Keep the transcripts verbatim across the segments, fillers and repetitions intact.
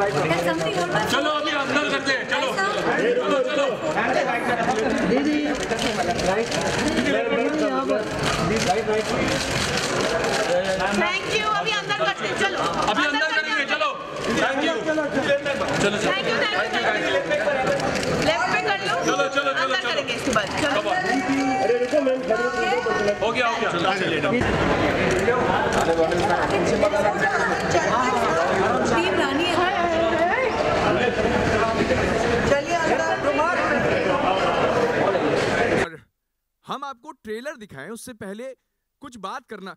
चलो अभी अंदर करते हैं, चलो चलो चलो दीदी राइट यहाँ पर राइट राइट थैंक यू अभी अंदर करते हैं, चलो अभी अंदर करेंगे, चलो थैंक यू चलो चलो thank you thank you left में कर लो चलो चलो चलो करेंगे इसके बाद चलो अरे रुको मैम हो गया हो गया टीम रानी है चलिए अंदर। हम आपको ट्रेलर दिखाएं उससे पहले कुछ बात करना।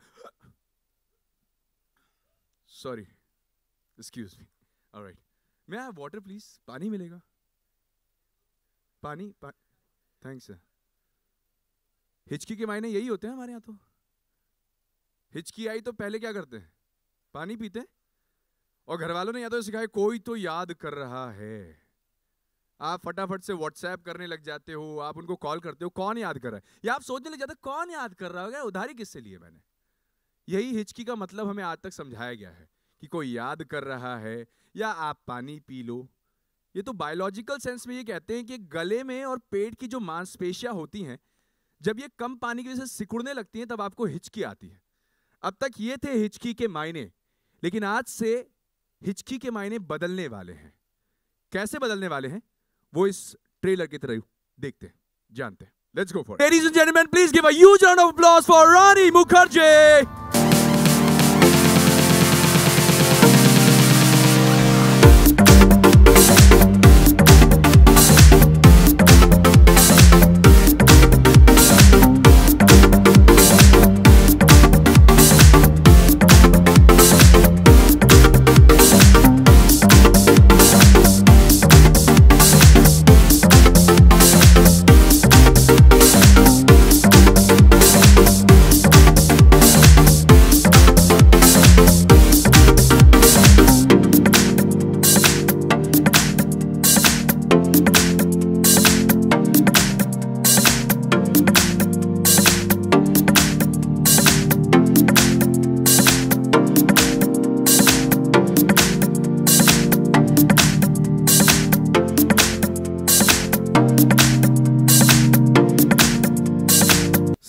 सॉरी एक्सक्यूज मी ऑलराइट मैं आई हैव वाटर प्लीज पानी मिलेगा पानी पा... थैंक्स सर। हिचकी के मायने यही होते हैं हमारे यहाँ तो। हिचकी आई तो पहले क्या करते हैं पानी पीते हैं और घर वालों ने याद तो सिखाया कोई तो याद कर रहा है। आप फटाफट से व्हाट्सएप करने लग जाते हो, आप उनको कॉल करते हो कौन याद कर रहा है, या आप सोचने लग जाते हो कौन याद कर रहा होगा उधारी किससे लिए मैंने। यही हिचकी का मतलब हमें आज तक समझाया गया है कि कोई याद कर रहा है या आप पानी पी लो। ये तो बायोलॉजिकल सेंस में ये कहते हैं कि गले में और पेट की जो मांसपेशियां होती हैं जब ये कम पानी की वजह से सिकुड़ने लगती हैं तब आपको हिचकी आती है। अब तक ये थे हिचकी के मायने, लेकिन आज से हिचकी के मायने बदलने वाले हैं। कैसे बदलने वाले हैं वो इस ट्रेलर की तरह देखते हैं जानते हैं। Let's go for it. Ladies and gentleman please give a huge round of applause for Rani Mukherjee.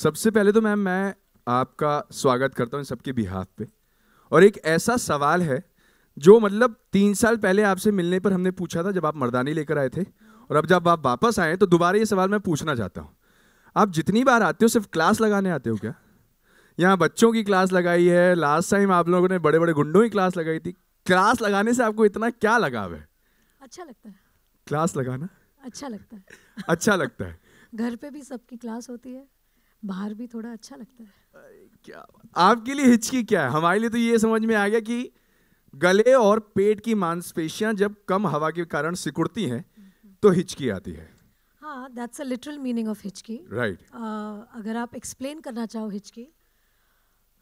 सबसे पहले तो मैम मैं आपका स्वागत करता हूँ सबके बिहाफ पे। और एक ऐसा सवाल है जो मतलब तीन साल पहले आपसे मिलने पर हमने पूछा था जब आप मर्दानी लेकर आए थे, और अब जब आप वापस आए तो दोबारा ये सवाल मैं पूछना चाहता हूँ। आप जितनी बार आते हो सिर्फ क्लास लगाने आते हो क्या? यहाँ बच्चों की क्लास लगाई है, लास्ट टाइम आप लोगों ने बड़े बड़े गुंडों की क्लास लगाई थी। क्लास लगाने से आपको इतना क्या लगाव है? अच्छा लगता है क्लास लगाना, अच्छा लगता है अच्छा लगता है घर पर भी सबकी क्लास होती है, बाहर भी थोड़ा अच्छा लगता है। क्या आपके लिए हिचकी क्या है? हमारे लिए तो ये समझ में आ गया कि गले और पेट की मांसपेशियां जब कम हवा के कारण सिकुड़ती हैं तो हिचकी आती है। हाँ, that's a literal meaning of Hichki. Right. अगर आप एक्सप्लेन करना चाहो हिचकी,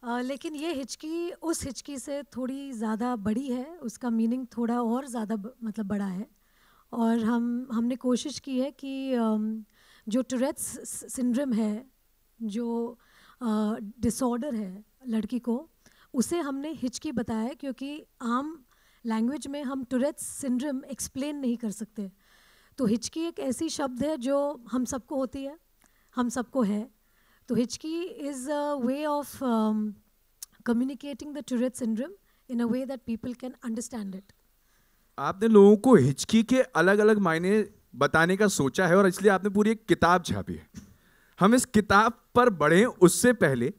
uh, लेकिन ये हिचकी उस हिचकी से थोड़ी ज़्यादा बड़ी है, उसका मीनिंग थोड़ा और ज़्यादा मतलब बड़ा है। और हम हमने कोशिश की है कि um, जो टुरेट्स सिंड्रोम है, जो डिसऑर्डर uh, है लड़की को, उसे हमने हिचकी बताया है क्योंकि आम लैंग्वेज में हम टुरेट्स सिंड्रोम एक्सप्लेन नहीं कर सकते। तो हिचकी एक ऐसी शब्द है जो हम सबको होती है, हम सबको है। तो Hichki is a way of communicating the Tourette's syndrome in a way that people can understand it. आपने लोगों को हिचकी के अलग अलग मायने बताने का सोचा है और इसलिए आपने पूरी एक किताब छापी है। हम इस किताब पर बढ़ें उससे पहले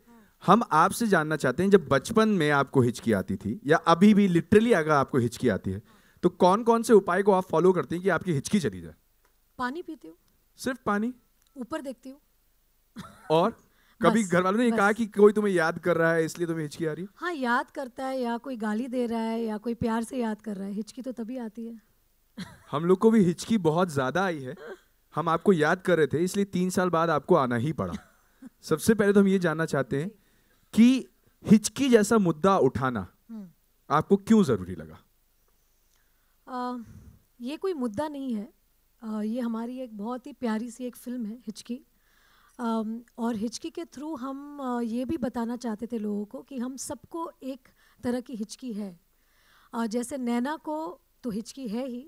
हम आपसे जानना चाहते हैं, जब बचपन में आपको हिचकी आती थी या अभी भी लिटरली अगर आपको हिचकी आती है तो कौन कौन से उपाय को आप फॉलो करते हैं कि आपकी हिचकी चली जाए? पानी पीती हूँ, सिर्फ पानी, ऊपर देखती हूँ और कभी घर वालों ने कहा कि कोई तुम्हें याद कर रहा है इसलिए तुम्हें हिचकी आ रही है? हाँ, याद करता है या कोई गाली दे रहा है या कोई प्यार से याद कर रहा है, हिचकी तो तभी आती है। हम लोग को भी हिचकी बहुत ज़्यादा आई है, हम आपको याद कर रहे थे इसलिए तीन साल बाद आपको आना ही पड़ा। सबसे पहले तो हम ये जानना चाहते हैं कि हिचकी जैसा मुद्दा उठाना आपको क्यों ज़रूरी लगा? आ, ये कोई मुद्दा नहीं है, आ, ये हमारी एक बहुत ही प्यारी सी एक फिल्म है हिचकी, आ, और हिचकी के थ्रू हम ये भी बताना चाहते थे लोगों को कि हम सबको एक तरह की हिचकी है। आ, जैसे नैना को तो हिचकी है ही,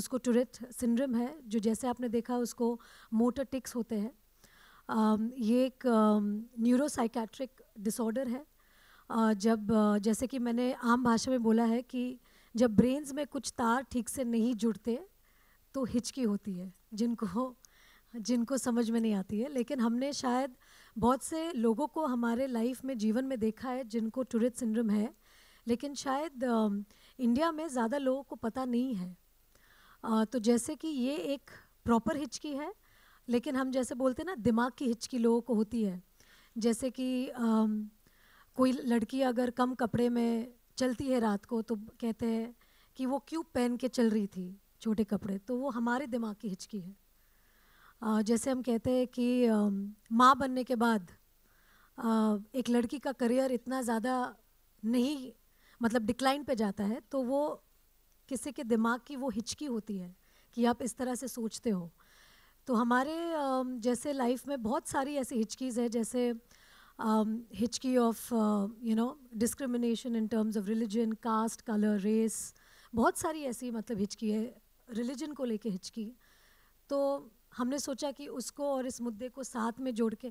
उसको टूरेट सिंड्रोम है, जो जैसे आपने देखा उसको मोटर टिक्स होते हैं। uh, ये एक न्यूरोसाइकेट्रिक uh, डिसऑर्डर है। uh, जब uh, जैसे कि मैंने आम भाषा में बोला है कि जब ब्रेन्स में कुछ तार ठीक से नहीं जुड़ते तो हिचकी होती है, जिनको जिनको समझ में नहीं आती है। लेकिन हमने शायद बहुत से लोगों को हमारे लाइफ में, जीवन में देखा है जिनको टूरेट सिंड्रोम है, लेकिन शायद इंडिया में ज़्यादा लोगों को पता नहीं है। तो जैसे कि ये एक प्रॉपर हिचकी है, लेकिन हम जैसे बोलते हैं ना, दिमाग की हिचकी लोगों को होती है। जैसे कि कोई लड़की अगर कम कपड़े में चलती है रात को तो कहते हैं कि वो क्यों पहन के चल रही थी छोटे कपड़े, तो वो हमारे दिमाग की हिचकी है। Uh, जैसे हम कहते हैं कि uh, माँ बनने के बाद uh, एक लड़की का करियर इतना ज़्यादा नहीं, मतलब डिक्लाइन पे जाता है, तो वो किसी के दिमाग की वो हिचकी होती है कि आप इस तरह से सोचते हो। तो हमारे uh, जैसे लाइफ में बहुत सारी ऐसी हिचकीज़ है, जैसे um, Hichki of you know discrimination in terms of religion, caste, colour, race, बहुत सारी ऐसी मतलब हिचकी है। रिलीजन को लेके हिचकी, तो हमने सोचा कि उसको और इस मुद्दे को साथ में जोड़ के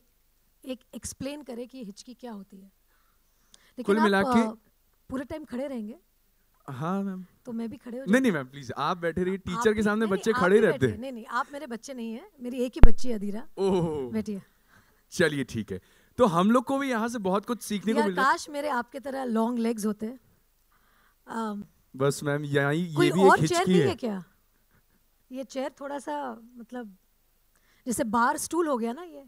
एक एक्सप्लेन करें कि हिचकी क्या होती है। लेकिन आप पूरे टाइम खड़े रहेंगे? हाँ मैम। तो मैं भी खड़े हो जाऊं? नहीं नहीं मैम प्लीज, आप बैठे रहिए, टीचर के सामने बच्चे खड़े रहते हैं। नहीं नहीं, आप मेरे बच्चे नहीं है, मेरी एक ही बच्ची है अदीरा। ओह बैठिए, चलिए ठीक है। तो हम लोग को भी यहाँ से बहुत कुछ सीखने को मिला। काश मेरे आपके तरह लॉन्ग लेग्स होते। बस मैम यही, ये भी एक हिचकी है क्या? ये चेयर थोड़ा सा मतलब जैसे बार स्टूल हो गया ना, ये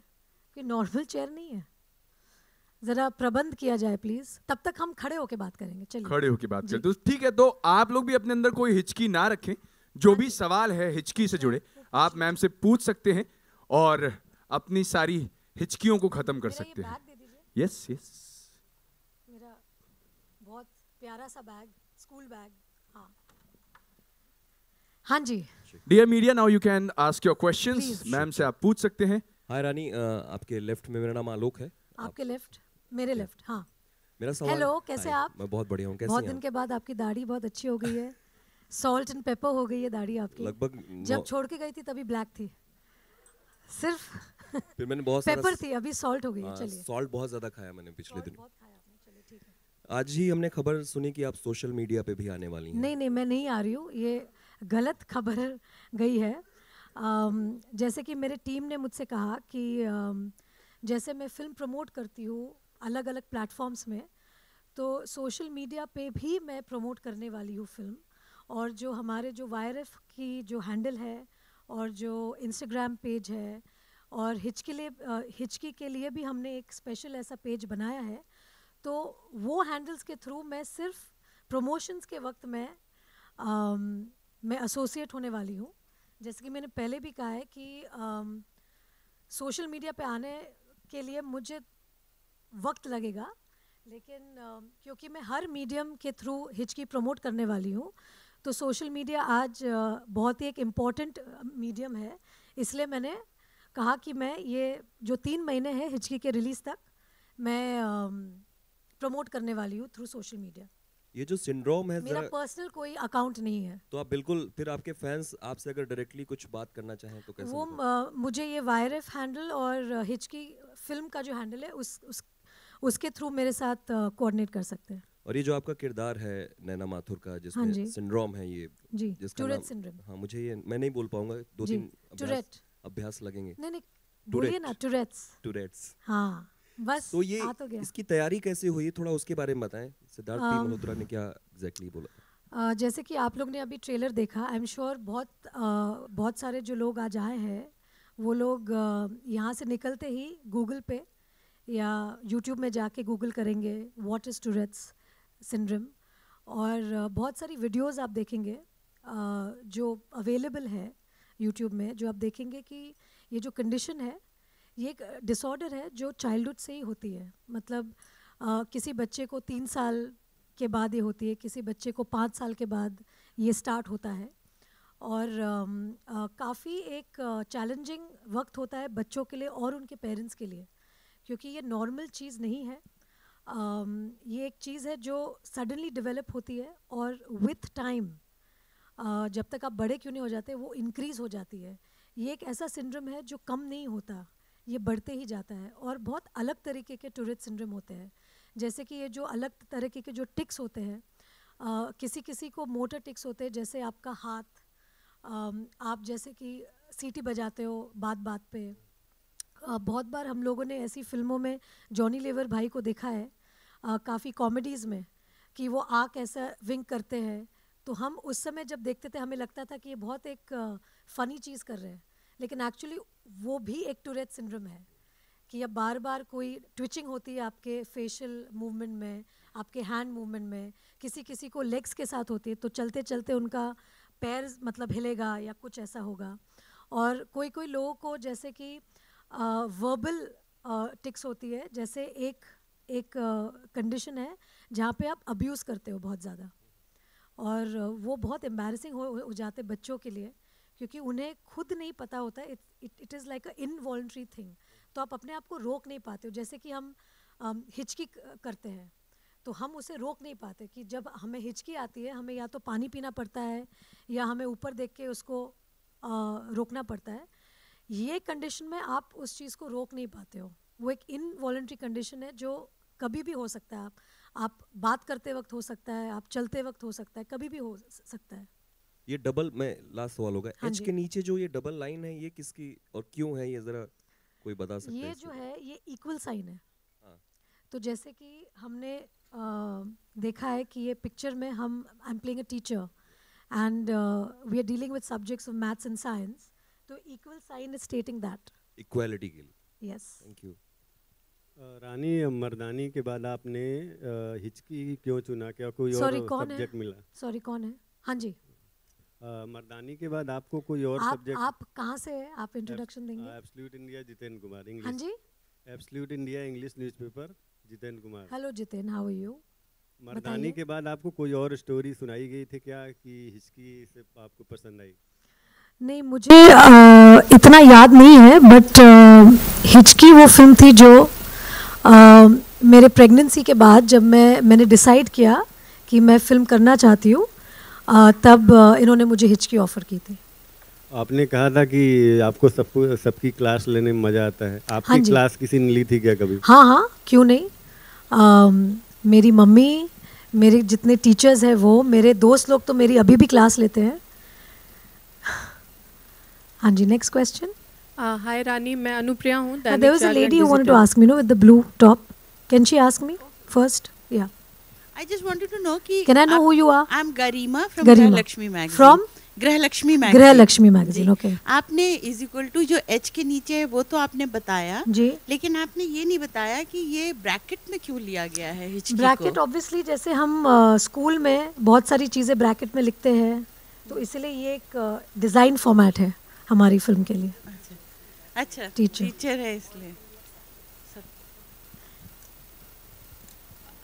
कि नॉर्मल चेयर नहीं है। जरा प्रबंध किया जाए प्लीज, तब तक हम खड़े होके बात करेंगे। चलिए खड़े होके बात करते हैं, ठीक है। तो आप लोग भी अपने अंदर कोई हिचकी ना रखें, जो भी सवाल है हिचकी से जुड़े आप मैम से पूछ सकते हैं और अपनी सारी हिचकियों को खत्म कर सकते हैं। यस यस, मेरा बहुत प्यारा सा बैग, स्कूल बैग। हाँ हाँ जी। Dear media, now you can ask your questions, ma'am से आप पूछ सकते हैं। हाय रानी, आपके लेफ्ट में मेरा नाम आलोक है। आपके लेफ्ट, मेरे लेफ्ट। हाँ, मेरा सवाल। हेलो, कैसे आप? मैं बहुत बढ़िया हूँ, कैसे हैं? बहुत दिन के बाद आपकी दाढ़ी बहुत अच्छी हो गई है, सॉल्ट एंड पेपर हो गई है दाढ़ी आपकी। लगभग जब छोड़ के गई थी तभी ब्लैक थी सिर्फ, फिर मैंने बहुत पेपर थी, अभी सॉल्ट हो गई है। चलिए, सॉल्ट बहुत ज्यादा खाया मैंने पिछले दिन। आज ही हमने खबर सुनी कि आप सोशल मीडिया पे भी आने वाली हैं। नहीं नहीं, मैं नहीं आ रही हूँ, ये गलत खबर गई है। um, जैसे कि मेरे टीम ने मुझसे कहा कि um, जैसे मैं फिल्म प्रमोट करती हूँ अलग अलग प्लेटफॉर्म्स में, तो सोशल मीडिया पे भी मैं प्रमोट करने वाली हूँ फिल्म। और जो हमारे जो वाई आर एफ की जो हैंडल है और जो इंस्टाग्राम पेज है, और हिचकी ले हिचकी के लिए भी हमने एक स्पेशल ऐसा पेज बनाया है, तो वो हैंडल्स के थ्रू मैं सिर्फ प्रमोशंस के वक्त में um, मैं एसोसिएट होने वाली हूँ। जैसे कि मैंने पहले भी कहा है कि आम, सोशल मीडिया पे आने के लिए मुझे वक्त लगेगा, लेकिन आम, क्योंकि मैं हर मीडियम के थ्रू हिचकी प्रमोट करने वाली हूँ, तो सोशल मीडिया आज आ, बहुत ही एक इम्पॉर्टेंट मीडियम है। इसलिए मैंने कहा कि मैं ये जो तीन महीने हैं हिचकी के रिलीज़ तक मैं आम, प्रमोट करने वाली हूँ थ्रू सोशल मीडिया। ये जो सिंड्रोम है, मेरा पर्सनल कोई अकाउंट नहीं है। तो आप बिल्कुल, फिर आपके फैंस आपसे अगर डायरेक्टली कुछ बात करना चाहें तो कैसे? वो आ, मुझे ये वाई आर एफ हैंडल और हिचकी फिल्म का जो हैंडल है उस, उस उसके थ्रू मेरे साथ कोऑर्डिनेट कर सकते हैं। और ये जो आपका किरदार है नैना माथुर का, जिसमें हाँ सिंड्रोम है ये, जी टूरेट सिंड्रोम। हाँ मुझे ये, मैं नहीं बोल पाऊंगा, दो तीन टूरेट अभ्यास लगेंगे। नहीं नहीं बोलिए ना, टूरेट्स टूरेट्स। हाँ बस। तो ये इसकी तैयारी कैसे हुई, थोड़ा उसके बारे में बताएं। सिद्धार्थ मल्होत्रा ने क्या एग्जैक्टली बोला? आ, जैसे कि आप लोग ने अभी ट्रेलर देखा, आई एम श्योर बहुत आ, बहुत सारे जो लोग आज आए हैं वो लोग यहाँ से निकलते ही गूगल पे या यूट्यूब में जाके गूगल करेंगे व्हाट इज़ टूरेट्स सिंड्रोम, और बहुत सारी वीडियोस आप देखेंगे आ, जो अवेलेबल है यूट्यूब में, जो आप देखेंगे कि ये जो कंडीशन है ये एक डिसऑर्डर है जो चाइल्डहुड से ही होती है। मतलब आ, किसी बच्चे को तीन साल के बाद ये होती है, किसी बच्चे को पाँच साल के बाद ये स्टार्ट होता है, और काफ़ी एक चैलेंजिंग वक्त होता है बच्चों के लिए और उनके पेरेंट्स के लिए, क्योंकि ये नॉर्मल चीज़ नहीं है। आ, ये एक चीज़ है जो सडनली डेवलप होती है और विथ टाइम जब तक आप बड़े क्यों नहीं हो जाते वो इंक्रीज़ हो जाती है. ये एक ऐसा सिंड्रोम है जो कम नहीं होता, ये बढ़ते ही जाता है. और बहुत अलग तरीके के टूरेट सिंड्रोम होते हैं, जैसे कि ये जो अलग तरीके के जो टिक्स होते हैं, किसी किसी को मोटर टिक्स होते हैं, जैसे आपका हाथ, आप जैसे कि सीटी बजाते हो बात बात पे. बहुत बार हम लोगों ने ऐसी फिल्मों में जॉनी लीवर भाई को देखा है, काफ़ी कॉमेडीज़ में, कि वो आँख ऐसा विंक करते हैं. तो हम उस समय जब देखते थे हमें लगता था कि ये बहुत एक फ़नी चीज़ कर रहे हैं, लेकिन एक्चुअली वो भी एक टूरेट सिंड्रोम है कि अब बार बार कोई ट्विचिंग होती है आपके फेशियल मूवमेंट में, आपके हैंड मूवमेंट में. किसी किसी को लेग्स के साथ होती है, तो चलते चलते उनका पैर मतलब हिलेगा या कुछ ऐसा होगा. और कोई कोई लोगों को जैसे कि वर्बल टिक्स होती है, जैसे एक एक कंडीशन है जहाँ पे आप अब्यूज़ करते हो बहुत ज़्यादा, और वो बहुत एम्बैरसिंग हो, हो जाते बच्चों के लिए, क्योंकि उन्हें खुद नहीं पता होता. It is like a involuntary thing, तो आप अपने आप को रोक नहीं पाते हो. जैसे कि हम um, हिचकी करते हैं, तो हम उसे रोक नहीं पाते कि जब हमें हिचकी आती है हमें या तो पानी पीना पड़ता है या हमें ऊपर देख के उसको uh, रोकना पड़ता है. ये कंडीशन में आप उस चीज़ को रोक नहीं पाते हो, वो एक इनवॉल्ट्री कंडीशन है जो कभी भी हो सकता है. आप आप बात करते वक्त हो सकता है, आप चलते वक्त हो सकता है, कभी भी हो सकता है. ये डबल, मैं लास्ट सवाल होगा, एच के नीचे जो ये डबल लाइन है ये किसकी और क्यों है, ये जरा कोई बता सकता है? ये जो है ये इक्वल साइन है. हाँ. तो जैसे कि हमने आ, देखा है कि ये पिक्चर में हम I am playing a teacher and we are dealing with subjects of maths and science, तो equal sign is stating that equality के लिए. Yes, thank you. Rani, Mardaani के बाद आपने हिचकी क्यों चुना, क्या कोई और सब्जेक्ट मिला? सॉरी, कौन है? हाँ जी, मर्दानी के बाद आपको कोई और सब्जेक्ट? आप कहाँ से हैं, आप इंट्रोडक्शन देंगे? Absolute India, Jiten Kumar, English. हाँ जी, absolute India English newspaper, Jiten Kumar. Hello Jiten, how are you? Mardaani के बाद आपको कोई और स्टोरी सुनाई गई थी क्या कि हिचकी से आपको पसंद आई? नहीं, मुझे इतना याद नहीं है, बट हिचकी वो फिल्म थी जो Uh, मेरे प्रेगनेंसी के बाद जब मैं मैंने डिसाइड किया कि मैं फ़िल्म करना चाहती हूँ, uh, तब uh, इन्होंने मुझे हिचकी ऑफ़र की थी. आपने कहा था कि आपको सबको सबकी क्लास लेने में मज़ा आता है. आपकी हाँ क्लास किसी ने ली थी क्या कभी? हाँ हाँ, क्यों नहीं. uh, मेरी मम्मी, मेरे जितने टीचर्स हैं वो, मेरे दोस्त लोग तो मेरी अभी भी क्लास लेते हैं. हाँ जी, नेक्स्ट क्वेश्चन. हाय रानी, मैं अनुप्रिया हूँ. There was a lady who wanted to ask me, no, with the blue top. Can she ask me first? Yeah, I just wanted to know कि can I know who you are? I am Garima from Grihalakshmi magazine. From Grihalakshmi magazine. Grihalakshmi magazine, okay. आपने is equal to जो H के नीचे है वो तो आपने बताया जी, लेकिन आपने ये नहीं बताया कि ये ब्रैकेट में क्यों लिया गया है हिचकी को. ब्रैकेट ऑब्वियसली, जैसे हम स्कूल में बहुत सारी चीज़ें ब्रैकेट में लिखते हैं, तो इसलिए ये एक डिज़ाइन फॉर्मेट है हमारी फिल्म के लिए. अच्छा, टीचर टीचर है इसलिए.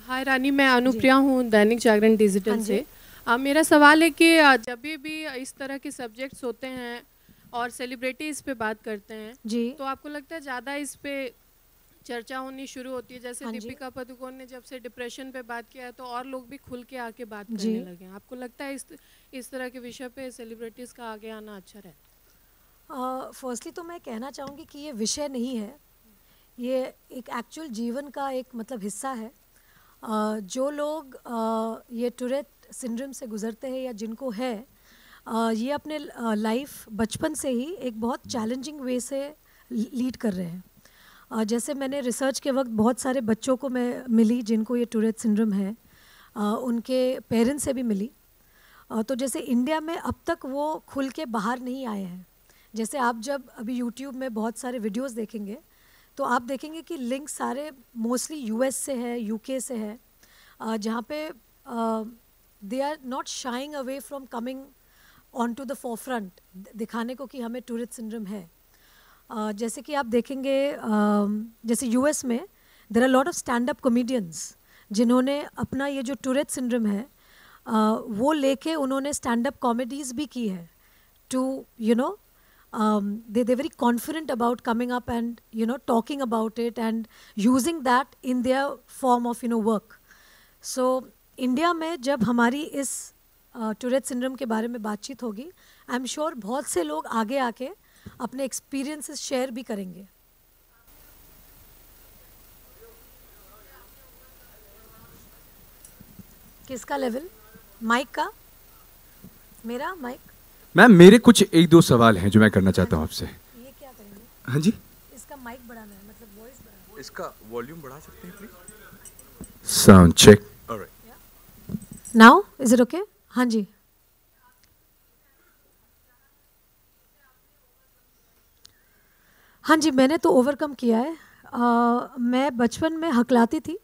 हाय रानी, मैं अनुप्रिया हूँ, दैनिक जागरण डिजिटल से. आ, मेरा सवाल है कि जब भी इस तरह के सब्जेक्ट्स होते हैं और सेलिब्रिटी इस पे बात करते हैं जी, तो आपको लगता है ज़्यादा इस पे चर्चा होनी शुरू होती है? जैसे दीपिका पादुकोण ने जब से डिप्रेशन पे बात किया है तो और लोग भी खुल के आके बात करने लगे हैं. आपको लगता है इस इस तरह के विषय पे सेलिब्रिटीज़ का आगे आना अच्छा रहता है? फर्स्टली uh, तो मैं कहना चाहूँगी कि ये विषय नहीं है, ये एक एक्चुअल जीवन का एक मतलब हिस्सा है. uh, जो लोग uh, ये टूरेट सिंड्रोम से गुजरते हैं या जिनको है, uh, ये अपने लाइफ uh, बचपन से ही एक बहुत चैलेंजिंग वे से लीड कर रहे हैं. uh, जैसे मैंने रिसर्च के वक्त बहुत सारे बच्चों को मैं मिली जिनको ये टूरेट सिंड्रोम है, uh, उनके पेरेंट्स से भी मिली. uh, तो जैसे इंडिया में अब तक वो खुल के बाहर नहीं आए हैं. जैसे आप जब अभी YouTube में बहुत सारे वीडियोस देखेंगे तो आप देखेंगे कि लिंक सारे मोस्टली यूएस से है, यूके से है, जहाँ पे they are not shying away from coming on to the forefront, दिखाने को कि हमें टूरेट सिंड्रोम है. uh, जैसे कि आप देखेंगे uh, जैसे यूएस में there are lot of stand up comedians जिन्होंने अपना ये जो टूरेट सिंड्रोम है uh, वो लेके उन्होंने स्टैंड अप कॉमेडीज़ भी की है to you know Um, they they're very confident about coming up and you know talking about it and using that in their form of you know work. So India में जब हमारी इस Tourette syndrome के बारे में बातचीत होगी। I am sure बहुत से लोग आगे आके अपने एक्सपीरियंसेस शेयर भी करेंगे। किसका लेवल? माइक का? मेरा माइक? मैम मेरे कुछ एक दो सवाल हैं जो मैं करना चाहता हूँ आपसे। ये क्या करेंगे? हाँ जी, इसका माइक बढ़ाना है, मतलब वॉइस बढ़ाना, इसका वॉल्यूम बढ़ा सकते हैं please? Sound check, alright, now is it okay? हाँ जी, हाँ जी, मैंने तो ओवरकम किया है। uh, मैं बचपन में हकलाती थी,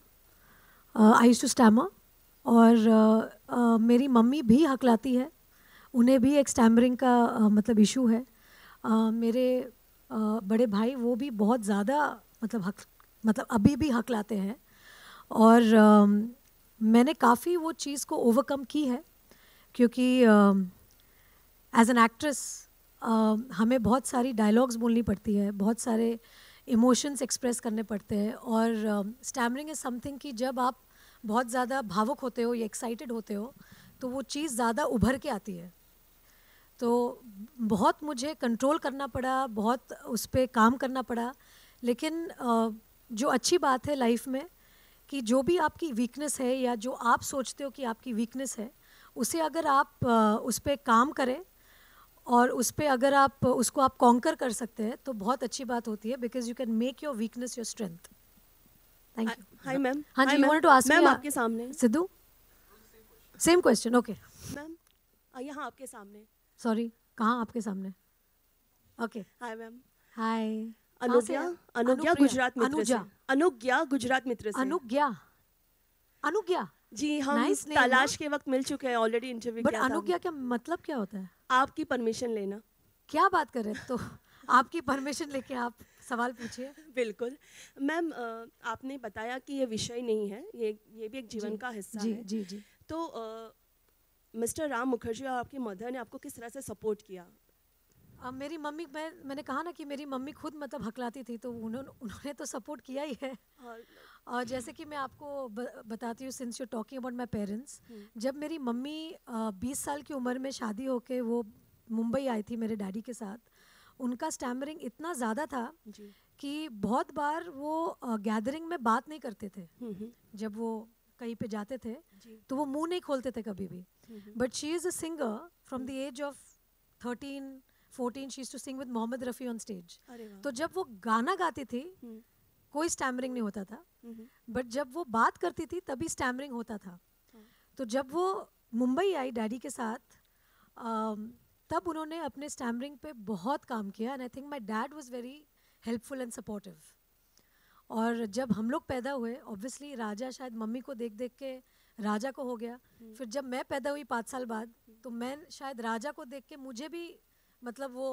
आई यूज्ड टू स्टैमर, और uh, uh, मेरी मम्मी भी हकलाती है, उन्हें भी एक स्टैमरिंग का uh, मतलब इशू है। uh, मेरे uh, बड़े भाई वो भी बहुत ज़्यादा मतलब हक मतलब अभी भी हकलाते हैं, और uh, मैंने काफ़ी वो चीज़ को ओवरकम की है, क्योंकि एज एन एक्ट्रेस हमें बहुत सारी डायलॉग्स बोलनी पड़ती है, बहुत सारे इमोशंस एक्सप्रेस करने पड़ते हैं, और स्टैमरिंग इज़ समथिंग कि जब आप बहुत ज़्यादा भावुक होते हो या एक्साइटेड होते हो तो वो चीज़ ज़्यादा उभर के आती है। तो बहुत मुझे कंट्रोल करना पड़ा, बहुत उस पर काम करना पड़ा, लेकिन uh, जो अच्छी बात है लाइफ में कि जो भी आपकी वीकनेस है या जो आप सोचते हो कि आपकी वीकनेस है, उसे अगर आप उस पर काम करें और उस पर अगर आप उसको आप कॉन्कर कर सकते हैं तो बहुत अच्छी बात होती है, because you can make your weakness your strength. Thank you. Hi ma'am, हाँ जी, वांट टू आस्क मैम, आपके सामने Sidhu, same question, okay ma'am, यहाँ आपके सामने, सॉरी कहाँ आपके सामने, ओके। हाय मैम, हाय अनुज्ञा, अनुज्ञा गुजरात मित्र से, अनुज्ञा गुजरात मित्र से, अनुज्ञा, अनुज्ञा जी, हम तलाश के वक्त मिल चुके हैं ऑलरेडी, इंटरव्यू किया था। बट अनुज्ञा का मतलब क्या होता है? आपकी परमिशन लेना। क्या बात कर रहे हैं, तो आपकी परमिशन लेके आप सवाल पूछिए। बिल्कुल मैम, आपने बताया कि ये विषय नहीं है, ये ये भी एक जीवन का हिस्सा है। जी जी। तो मिस्टर राम मुखर्जी और आपकी मदर ने आपको किस तरह से सपोर्ट किया? Uh, मेरी मम्मी, मैं मैंने कहा ना कि मेरी मम्मी खुद मतलब हकलाती थी, तो उन्होंने उन्होंने तो सपोर्ट किया ही है। और uh, जैसे कि मैं आपको ब, बताती हूँ, since you talking about my parents, जब मेरी मम्मी uh, बीस साल की उम्र में शादी होके वो मुंबई आई थी मेरे डैडी के साथ, उनका स्टैमरिंग इतना ज़्यादा था जी। कि बहुत बार वो uh, गैदरिंग में बात नहीं करते थे। जब वो कहीं पे जाते थे तो वो मुँह नहीं खोलते थे कभी भी। But she is a singer from the age of thirteen fourteen she to sing with Mohammed Rafi on stage. तो जब वो गाना गाती थी कोई स्टैमरिंग नहीं होता था, बट जब वो बात करती थी तभी स्टैमरिंग होता था। तो जब वो मुंबई आई डैडी के साथ, तब उन्होंने अपने स्टैमरिंग पे बहुत काम किया, and I think my dad was very helpful and supportive. और जब हम लोग पैदा हुए, ऑब्वियसली राजा शायद मम्मी को देख देख के राजा को हो गया। फिर जब मैं पैदा हुई पाँच साल बाद, तो मैं शायद राजा को देख के मुझे भी मतलब वो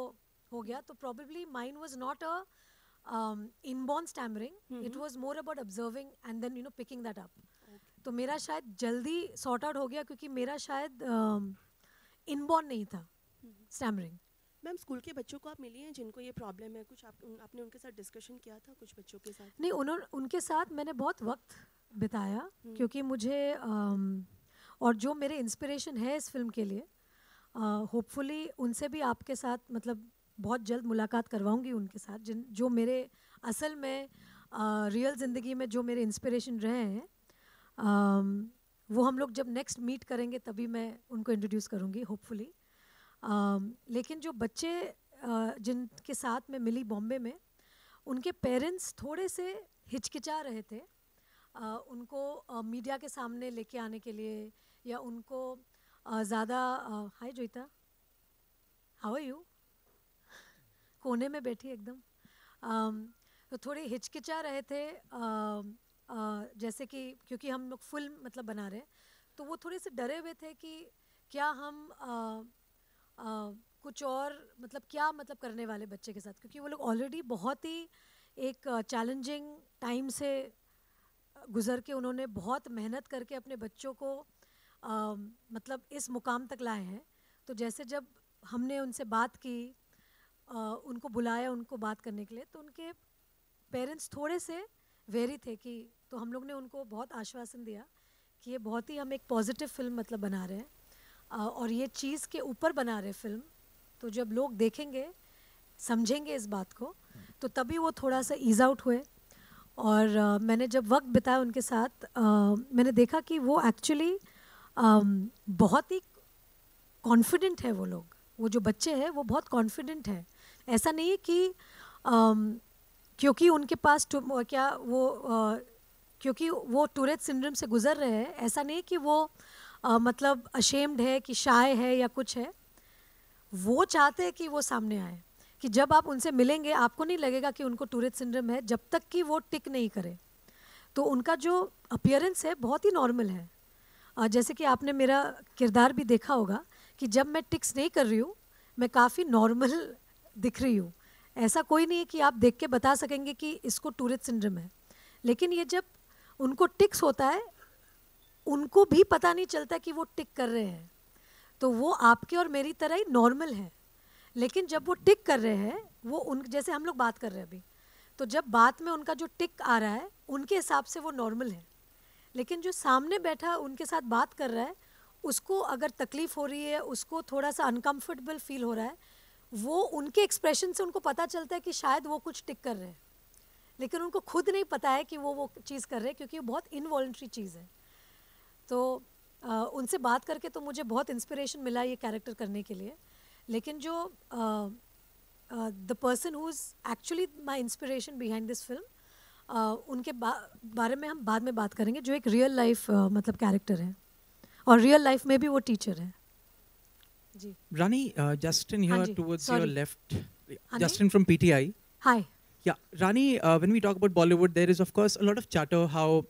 हो गया। तो probably mine was not a um, inborn stammering, mm-hmm. it was more about observing and then you know picking that up. Okay. तो मेरा शायद जल्दी sort out हो गया, क्योंकि मेरा शायद um, inborn नहीं था mm-hmm. stammering। मैम, स्कूल के बच्चों को आप मिली हैं जिनको ये प्रॉब्लम है? कुछ आप उन, आपने उनके साथ डिस्कशन किया था कुछ बच्चों के साथ? नहीं, उन्होंने उनके साथ मैंने बहुत वक्त बिताया mm-hmm. क्योंकि मुझे um, और जो मेरे इंस्पिरेशन है इस फिल्म के लिए, होपफुली uh, उनसे भी आपके साथ मतलब बहुत जल्द मुलाकात करवाऊंगी, उनके साथ जिन जो मेरे असल में रियल uh, ज़िंदगी में जो मेरे इंस्पिरेशन रहे हैं, uh, वो हम लोग जब नेक्स्ट मीट करेंगे तभी मैं उनको इंट्रोड्यूस करूंगी होपफुली। uh, लेकिन जो बच्चे uh, जिनके साथ मैं मिली बॉम्बे में, उनके पेरेंट्स थोड़े से हिचकिचा रहे थे uh, उनको uh, मीडिया के सामने लेके आने के लिए, या उनको Uh, ज़्यादा। Hi uh, Joita, how are you? कोने में बैठी एकदम। um, तो थोड़े हिचकिचा रहे थे, uh, uh, जैसे कि क्योंकि हम लोग फिल्म मतलब बना रहे, तो वो थोड़े से डरे हुए थे कि क्या हम uh, uh, कुछ और मतलब क्या मतलब करने वाले बच्चे के साथ, क्योंकि वो लोग ऑलरेडी बहुत ही एक चैलेंजिंग uh, टाइम से गुजर के उन्होंने बहुत मेहनत करके अपने बच्चों को Uh, मतलब इस मुकाम तक लाए हैं। तो जैसे जब हमने उनसे बात की, uh, उनको बुलाया उनको बात करने के लिए, तो उनके पेरेंट्स थोड़े से वेरी थे कि, तो हम लोग ने उनको बहुत आश्वासन दिया कि ये बहुत ही हम एक पॉजिटिव फिल्म मतलब बना रहे हैं, और ये चीज़ के ऊपर बना रहे फिल्म, तो जब लोग देखेंगे समझेंगे इस बात को तो तभी वो थोड़ा सा ईज़ आउट हुए। और आ, मैंने जब वक्त बिताया उनके साथ आ, मैंने देखा कि वो एक्चुअली बहुत ही कॉन्फिडेंट है। वो लोग, वो जो बच्चे हैं वो बहुत कॉन्फिडेंट है। ऐसा नहीं है कि आ, क्योंकि उनके पास क्या वो आ, क्योंकि वो टूरेट सिंड्रोम से गुज़र रहे हैं, ऐसा नहीं कि वो आ, मतलब अशेम्ड है कि शाय है या कुछ है। वो चाहते हैं कि वो सामने आए, कि जब आप उनसे मिलेंगे आपको नहीं लगेगा कि उनको टूरेट सिंड्रोम है जब तक कि वो टिक नहीं करे। तो उनका जो अपीयरेंस है बहुत ही नॉर्मल है। आ, जैसे कि आपने मेरा किरदार भी देखा होगा कि जब मैं टिक्स नहीं कर रही हूँ मैं काफ़ी नॉर्मल दिख रही हूँ। ऐसा कोई नहीं है कि आप देख के बता सकेंगे कि इसको टूरेट सिंड्रोम है, लेकिन ये जब उनको टिक्स होता है उनको भी पता नहीं चलता कि वो टिक कर रहे हैं। तो वो आपके और मेरी तरह ही नॉर्मल है, लेकिन जब वो टिक कर रहे हैं वो उन जैसे हम लोग बात कर रहे हैं अभी, तो जब बात में उनका जो टिक आ रहा है उनके हिसाब से वो नॉर्मल है, लेकिन जो सामने बैठा उनके साथ बात कर रहा है उसको अगर तकलीफ़ हो रही है, उसको थोड़ा सा अनकम्फर्टेबल फील हो रहा है, वो उनके एक्सप्रेशन से उनको पता चलता है कि शायद वो कुछ टिक कर रहे हैं, लेकिन उनको खुद नहीं पता है कि वो वो चीज़ कर रहे हैं क्योंकि वो बहुत इनवॉलेंट्री चीज़ है। तो आ, उनसे बात करके तो मुझे बहुत इंस्पिरेशन मिला ये कैरेक्टर करने के लिए, लेकिन जो the person who is actually my inspiration behind this film, उनके बा, बारे में हम बाद में बात करेंगे, जो एक रियल लाइफ मतलब कैरेक्टर है और रियल लाइफ में भी वो टीचर है। जी Rani, just in here towards your left, just in from PTI, hi. Yeah, Rani, uh, when we talk about Bollywood, there is of course a lot of chatter how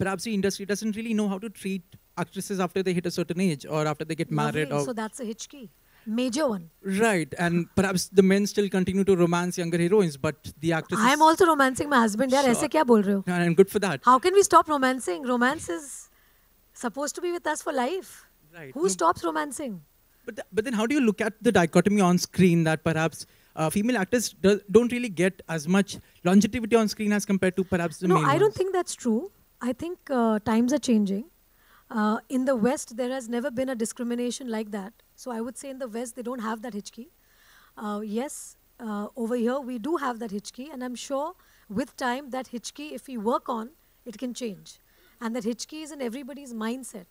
perhaps the industry doesn't really know how to treat actresses after they hit a certain age or after they get married. Lovely. Or so that's a Hichki, major one. Right, and perhaps the men still continue to romance younger heroines, but the actresses. I am also romancing my husband. Yaar, aise kya bol rahe ho? And good for that. How can we stop romancing? Romance is supposed to be with us for life. Right. Who no, stops romancing? But th but then how do you look at the dichotomy on screen that perhaps Uh, female actors do, don't really get as much longevity on screen as compared to perhaps the no, male No, I don't ones. think that's true. I think uh, times are changing. Uh, in the West, there has never been a discrimination like that. So I would say in the West, they don't have that Hichki. Uh, yes, uh, over here, we do have that Hichki. And I'm sure with time, that Hichki, if we work on, it can change. And that Hichki is in everybody's mindset.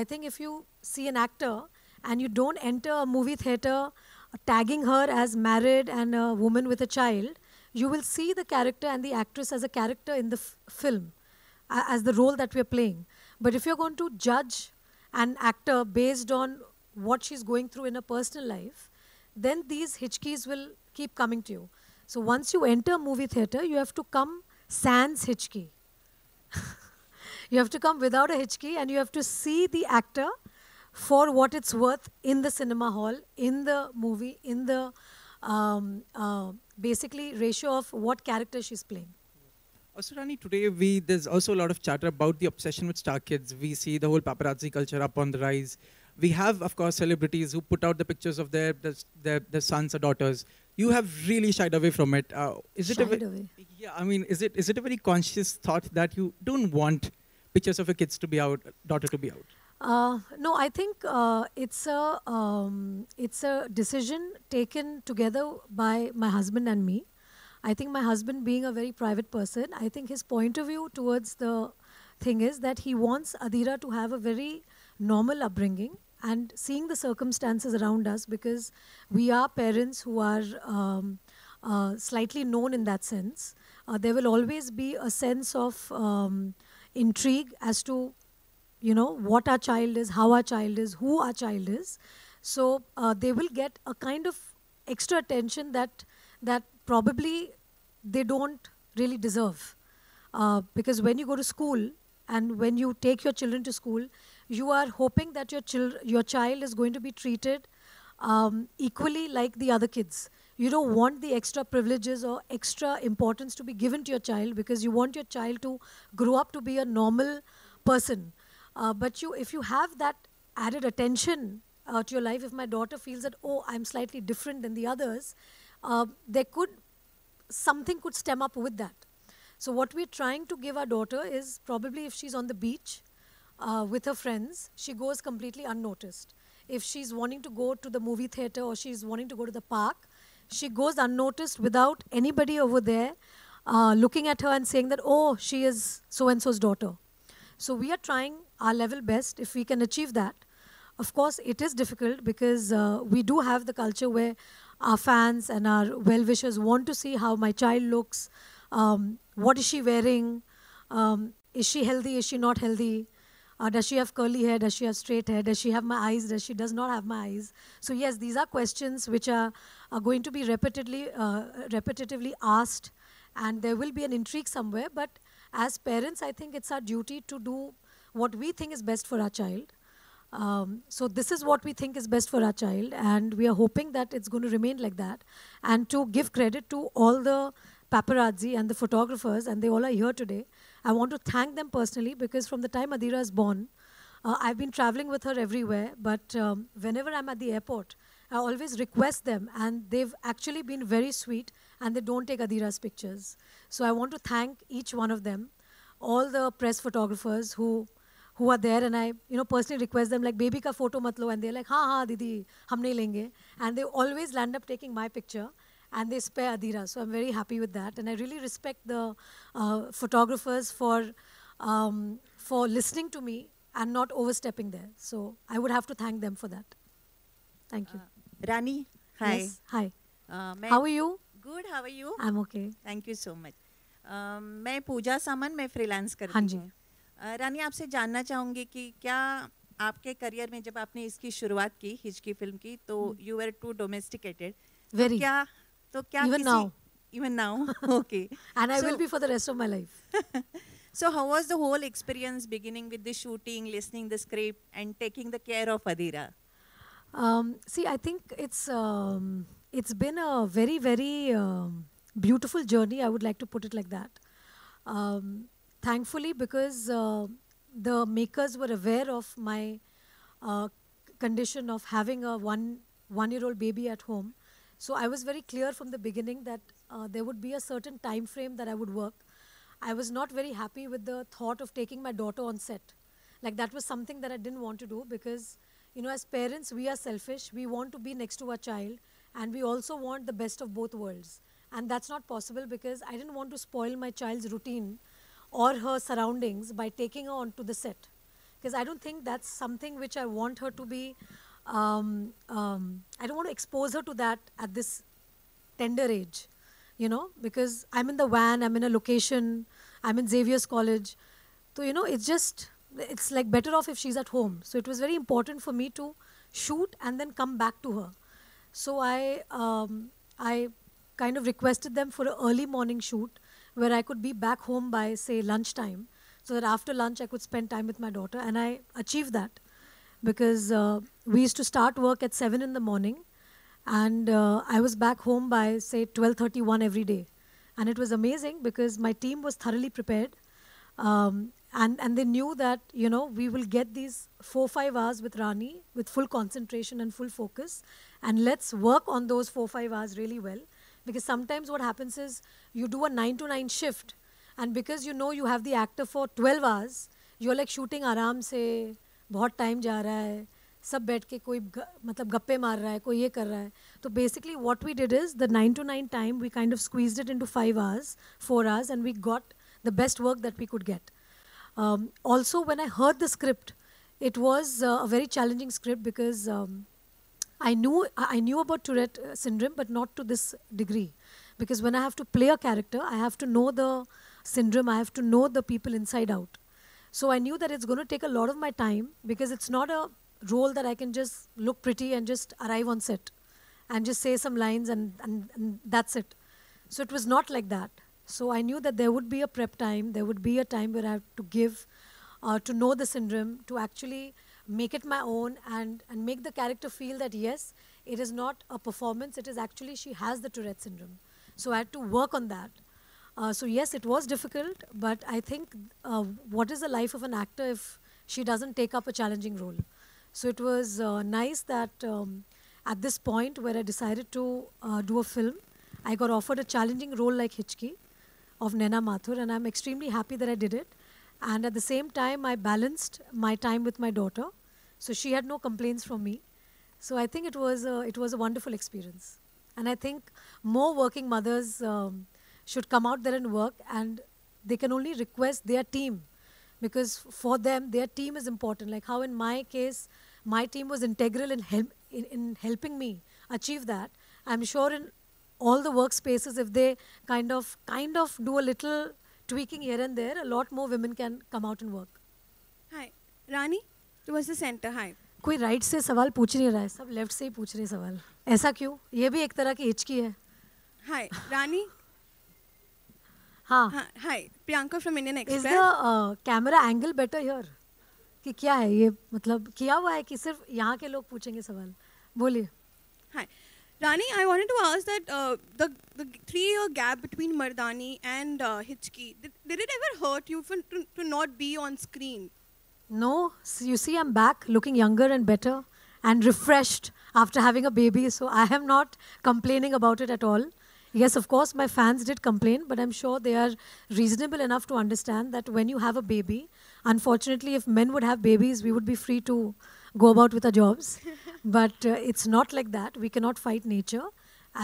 I think if you see an actor and you don't enter a movie theater tagging her as married and a woman with a child, you will see the character and the actress as a character in the f film, uh, as the role that we are playing. But if you're going to judge an actor based on what she's going through in her personal life, then these Hichkis will keep coming to you. So once you enter movie theatre, you have to come sans Hichki. You have to come without a Hichki and you have to see the actor for what it's worth in the cinema hall, in the movie, in the um, uh, basically ratio of what character she's playing. Also Rani, today we, there's also a lot of chatter about the obsession with star kids. We see the whole paparazzi culture up on the rise. We have of course celebrities who put out the pictures of their, their, their sons or daughters. You have really shied away from it. Uh, is it shied a away? Yeah, I mean, is it, is it a very conscious thought that you don't want pictures of your kids to be out, daughter to be out? Uh, no, I think uh, it's a um, it's a decision taken together by my husband and me. I think my husband, being a very private person, I think his point of view towards the thing is that he wants Adira to have a very normal upbringing and seeing the circumstances around us, because we are parents who are um, uh, slightly known in that sense. Uh, there will always be a sense of um, intrigue as to, you know, what our child is, how our child is, who our child is. So uh, they will get a kind of extra attention that that probably they don't really deserve. Uh, because when you go to school and when you take your children to school, you are hoping that your, chil your child is going to be treated um, equally like the other kids. You don't want the extra privileges or extra importance to be given to your child, because you want your child to grow up to be a normal person. Uh, but you, if you have that added attention uh, to your life, if my daughter feels that, oh, I'm slightly different than the others, uh, there could, something could stem up with that. So what we're trying to give our daughter is probably if she's on the beach uh, with her friends, she goes completely unnoticed. if she's wanting to go to the movie theater or she's wanting to go to the park, she goes unnoticed without anybody over there uh, looking at her and saying that, oh, she is so-and-so's daughter. So we are trying our level best if we can achieve that. Of course, it is difficult because uh, we do have the culture where our fans and our well-wishers want to see how my child looks, um, what is she wearing, um, is she healthy, is she not healthy, uh, does she have curly hair, does she have straight hair, does she have my eyes, does she does not have my eyes. So yes, these are questions which are, are going to be repeatedly, uh, repetitively asked, and there will be an intrigue somewhere, but as parents, I think it's our duty to do what we think is best for our child. Um, so this is what we think is best for our child, and we are hoping that it's going to remain like that. And to give credit to all the paparazzi and the photographers, and they all are here today, I want to thank them personally because from the time Adira is born, uh, I've been traveling with her everywhere, but um, whenever I'm at the airport, I always request them, and they've actually been very sweet, and they don't take Adira's pictures. So I want to thank each one of them, all the press photographers who who are there, and I, you know, personally request them, like, baby ka photo mat lo, and they're like, ha ha, didi, hum nahi lenge. And they always land up taking my picture, and they spare Adira, so I'm very happy with that. And I really respect the uh, photographers for, um, for listening to me and not overstepping there. So I would have to thank them for that. Thank you. Uh, Rani, hi. Yes, hi. Uh, how are you? Good, how are you? I'm okay. Thank you so much. Um, मैं पूजा सामन, मैं freelance करती हूँ. हाँ जी. रानी, आपसे जानना चाहूँगी कि क्या आपके करियर में जब आपने इसकी शुरुआत की हिचकी फिल्म की, तो you were too domesticated. Very. क्या तो क्या even now. Even now. Okay. And I will be for the rest of my life. So how was the whole experience beginning with the shooting, listening the script, and taking the care of Adira? Um, see, I think it's um, it's been a very very um, beautiful journey. I would like to put it like that. Um, Thankfully, because uh, the makers were aware of my uh, condition of having a one, one-year-old baby at home. So I was very clear from the beginning that uh, there would be a certain time frame that I would work. I was not very happy with the thought of taking my daughter on set. Like, that was something that I didn't want to do because, you know, as parents, we are selfish. We want to be next to our child, and we also want the best of both worlds. And that's not possible because I didn't want to spoil my child's routine or her surroundings by taking her onto the set. Because I don't think that's something which I want her to be, um, um, I don't want to expose her to that at this tender age, you know, because I'm in the van, I'm in a location, I'm in Xavier's college. So, you know, it's just, it's like better off if she's at home. So it was very important for me to shoot and then come back to her. So I, um, I kind of requested them for an early morning shoot where I could be back home by, say, lunchtime, so that after lunch I could spend time with my daughter. And I achieved that because uh, we used to start work at seven in the morning, and uh, I was back home by, say, twelve thirty, one every day. And it was amazing because my team was thoroughly prepared, um, and, and they knew that, you know, we will get these four, five hours with Rani with full concentration and full focus, and let's work on those four, five hours really well. Because sometimes what happens is you do a nine to nine shift, and because you know you have the actor for twelve hours, you're like shooting आराम से, बहुत time जा रहा है, सब बैठ के कोई मतलब गप्पे मार रहा है, कोई ये कर रहा है. So basically what we did is the nine to nine time, we kind of squeezed it into five hours, four hours, and we got the best work that we could get. Um, also, when I heard the script, it was uh, a very challenging script because um, I knew, I knew about Tourette syndrome, but not to this degree. Because when I have to play a character, I have to know the syndrome, I have to know the people inside out. So I knew that it's going to take a lot of my time because it's not a role that I can just look pretty and just arrive on set and just say some lines and, and, and that's it. So it was not like that. So I knew that there would be a prep time, there would be a time where I have to give, uh, to know the syndrome, to actually make it my own and, and make the character feel that, yes, it is not a performance, it is actually she has the Tourette syndrome. So I had to work on that. Uh, so yes, it was difficult, but I think uh, what is the life of an actor if she doesn't take up a challenging role? So it was uh, nice that um, at this point where I decided to uh, do a film, I got offered a challenging role like Hichki of Naina Mathur, and I'm extremely happy that I did it. And at the same time, I balanced my time with my daughter. So she had no complaints from me. So I think it was a, it was a wonderful experience, and I think more working mothers um, should come out there and work, and they can only request their team, because for them their team is important. Like how in my case my team was integral in help, in, in helping me achieve that. I'm sure in all the workspaces, if they kind of kind of do a little tweaking here and there, a lot more women can come out and work. Hi, Rani towards the center. Hi. कोई right से सवाल पूछ नहीं रहा है, सब left से ही पूछ रहे सवाल. ऐसा क्यों? ये भी एक तरह की हिचकी है. हाय रानी. हाँ. Hi Priyanka from Indian Express. Is the camera angle better here? कि क्या है ये, मतलब किया हुआ है कि सिर्फ यहाँ के लोग पूछेंगे सवाल? बोलिए. हाय Rani, I wanted to ask that uh, the the three-year gap between Mardani and uh, Hichki, did, did it ever hurt you for, to, to not be on screen? No, so you see, I'm back, looking younger and better, and refreshed after having a baby. So I am not complaining about it at all. Yes, of course, my fans did complain, but I'm sure they are reasonable enough to understand that when you have a baby, unfortunately, if men would have babies, we would be free to go about with our jobs. But uh, it's not like that. We cannot fight nature.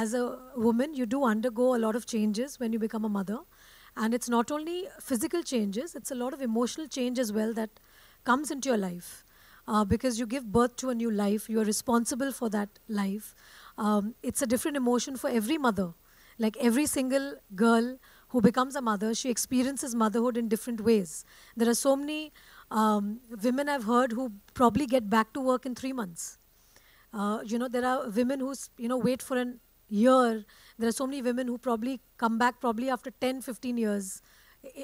As a woman, you do undergo a lot of changes when you become a mother, and it's not only physical changes, it's a lot of emotional change as well that comes into your life, uh, because you give birth to a new life, you are responsible for that life. Um, it's a different emotion for every mother. Like every single girl who becomes a mother, she experiences motherhood in different ways. There are so many um, women I've heard who probably get back to work in three months. Uh, you know, there are women who, you know, wait for a year. There are so many women who probably come back probably after ten, fifteen years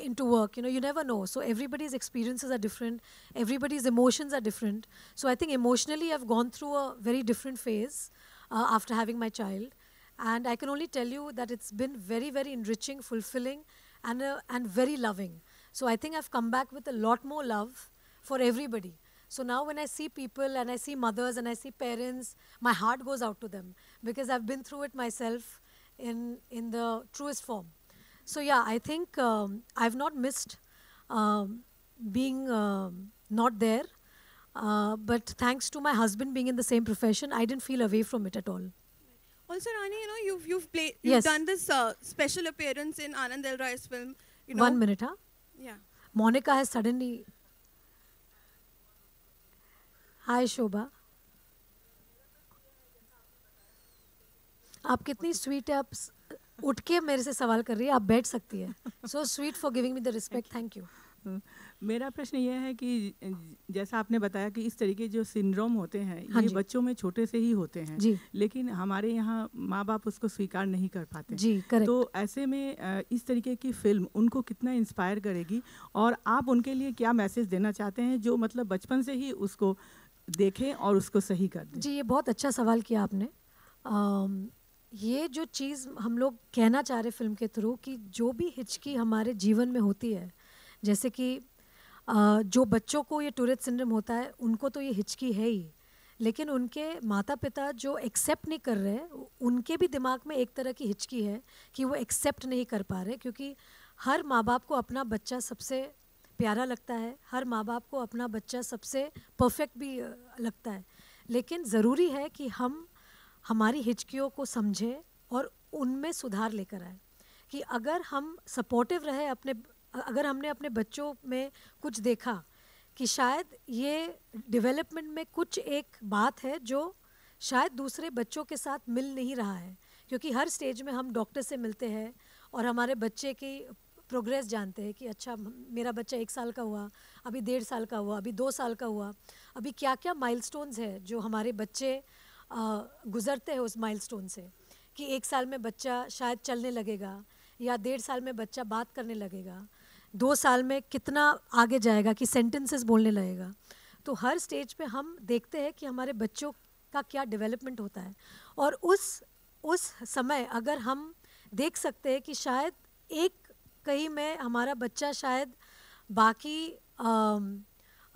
into work. You know, you never know. So everybody's experiences are different. Everybody's emotions are different. So I think emotionally I've gone through a very different phase uh, after having my child. And I can only tell you that it's been very, very enriching, fulfilling, and, uh, and very loving. So I think I've come back with a lot more love for everybody. So now when I see people and I see mothers and I see parents, my heart goes out to them, because I've been through it myself in, in the truest form. So yeah, I think um, I've not missed um, being um, not there. Uh, but thanks to my husband being in the same profession, I didn't feel away from it at all. Also, Rani, you know, you've you've played, you've yes. done this uh, special appearance in Anand Del Roy's film. You know? One minute, huh? Yeah. Monica has suddenly. Hi, Shobha. आप कितनी sweet हैं, आप उठ के मेरे से सवाल कर रही हैं, आप बैठ सकती हैं. So sweet for giving me the respect. Thank you. मेरा प्रश्न यह है कि जैसा आपने बताया कि इस तरीके जो सिंड्रोम होते हैं, हाँ, ये बच्चों में छोटे से ही होते हैं, लेकिन हमारे यहाँ माँ बाप उसको स्वीकार नहीं कर पाते जी, तो ऐसे में इस तरीके की फिल्म उनको कितना इंस्पायर करेगी, और आप उनके लिए क्या मैसेज देना चाहते हैं जो मतलब बचपन से ही उसको देखें और उसको सही कर दें? जी, ये बहुत अच्छा सवाल किया आपने. आम, ये जो चीज़ हम लोग कहना चाह रहे फिल्म के थ्रू कि जो भी हिचकी हमारे जीवन में होती है, जैसे कि Uh, जो बच्चों को ये टूरेट सिंड्रोम होता है उनको तो ये हिचकी है ही, लेकिन उनके माता पिता जो एक्सेप्ट नहीं कर रहे, उनके भी दिमाग में एक तरह की हिचकी है कि वो एक्सेप्ट नहीं कर पा रहे, क्योंकि हर माँ बाप को अपना बच्चा सबसे प्यारा लगता है, हर माँ बाप को अपना बच्चा सबसे परफेक्ट भी लगता है, लेकिन ज़रूरी है कि हम हमारी हिचकियों को समझें और उनमें सुधार लेकर आए. कि अगर हम सपोर्टिव रहे अपने, अगर हमने अपने बच्चों में कुछ देखा कि शायद ये डेवलपमेंट में कुछ एक बात है जो शायद दूसरे बच्चों के साथ मिल नहीं रहा है, क्योंकि हर स्टेज में हम डॉक्टर से मिलते हैं और हमारे बच्चे की प्रोग्रेस जानते हैं कि अच्छा मेरा बच्चा एक साल का हुआ, अभी डेढ़ साल का हुआ, अभी दो साल का हुआ, अभी क्या क्या माइलस्टोन्स है जो हमारे बच्चे गुजरते हैं उस माइलस्टोन से, कि एक साल में बच्चा शायद चलने लगेगा, या डेढ़ साल में बच्चा बात करने लगेगा, दो साल में कितना आगे जाएगा कि सेंटेंसेस बोलने लगेगा. तो हर स्टेज पे हम देखते हैं कि हमारे बच्चों का क्या डेवलपमेंट होता है, और उस उस समय अगर हम देख सकते हैं कि शायद एक कहीं में हमारा बच्चा शायद बाकी आ,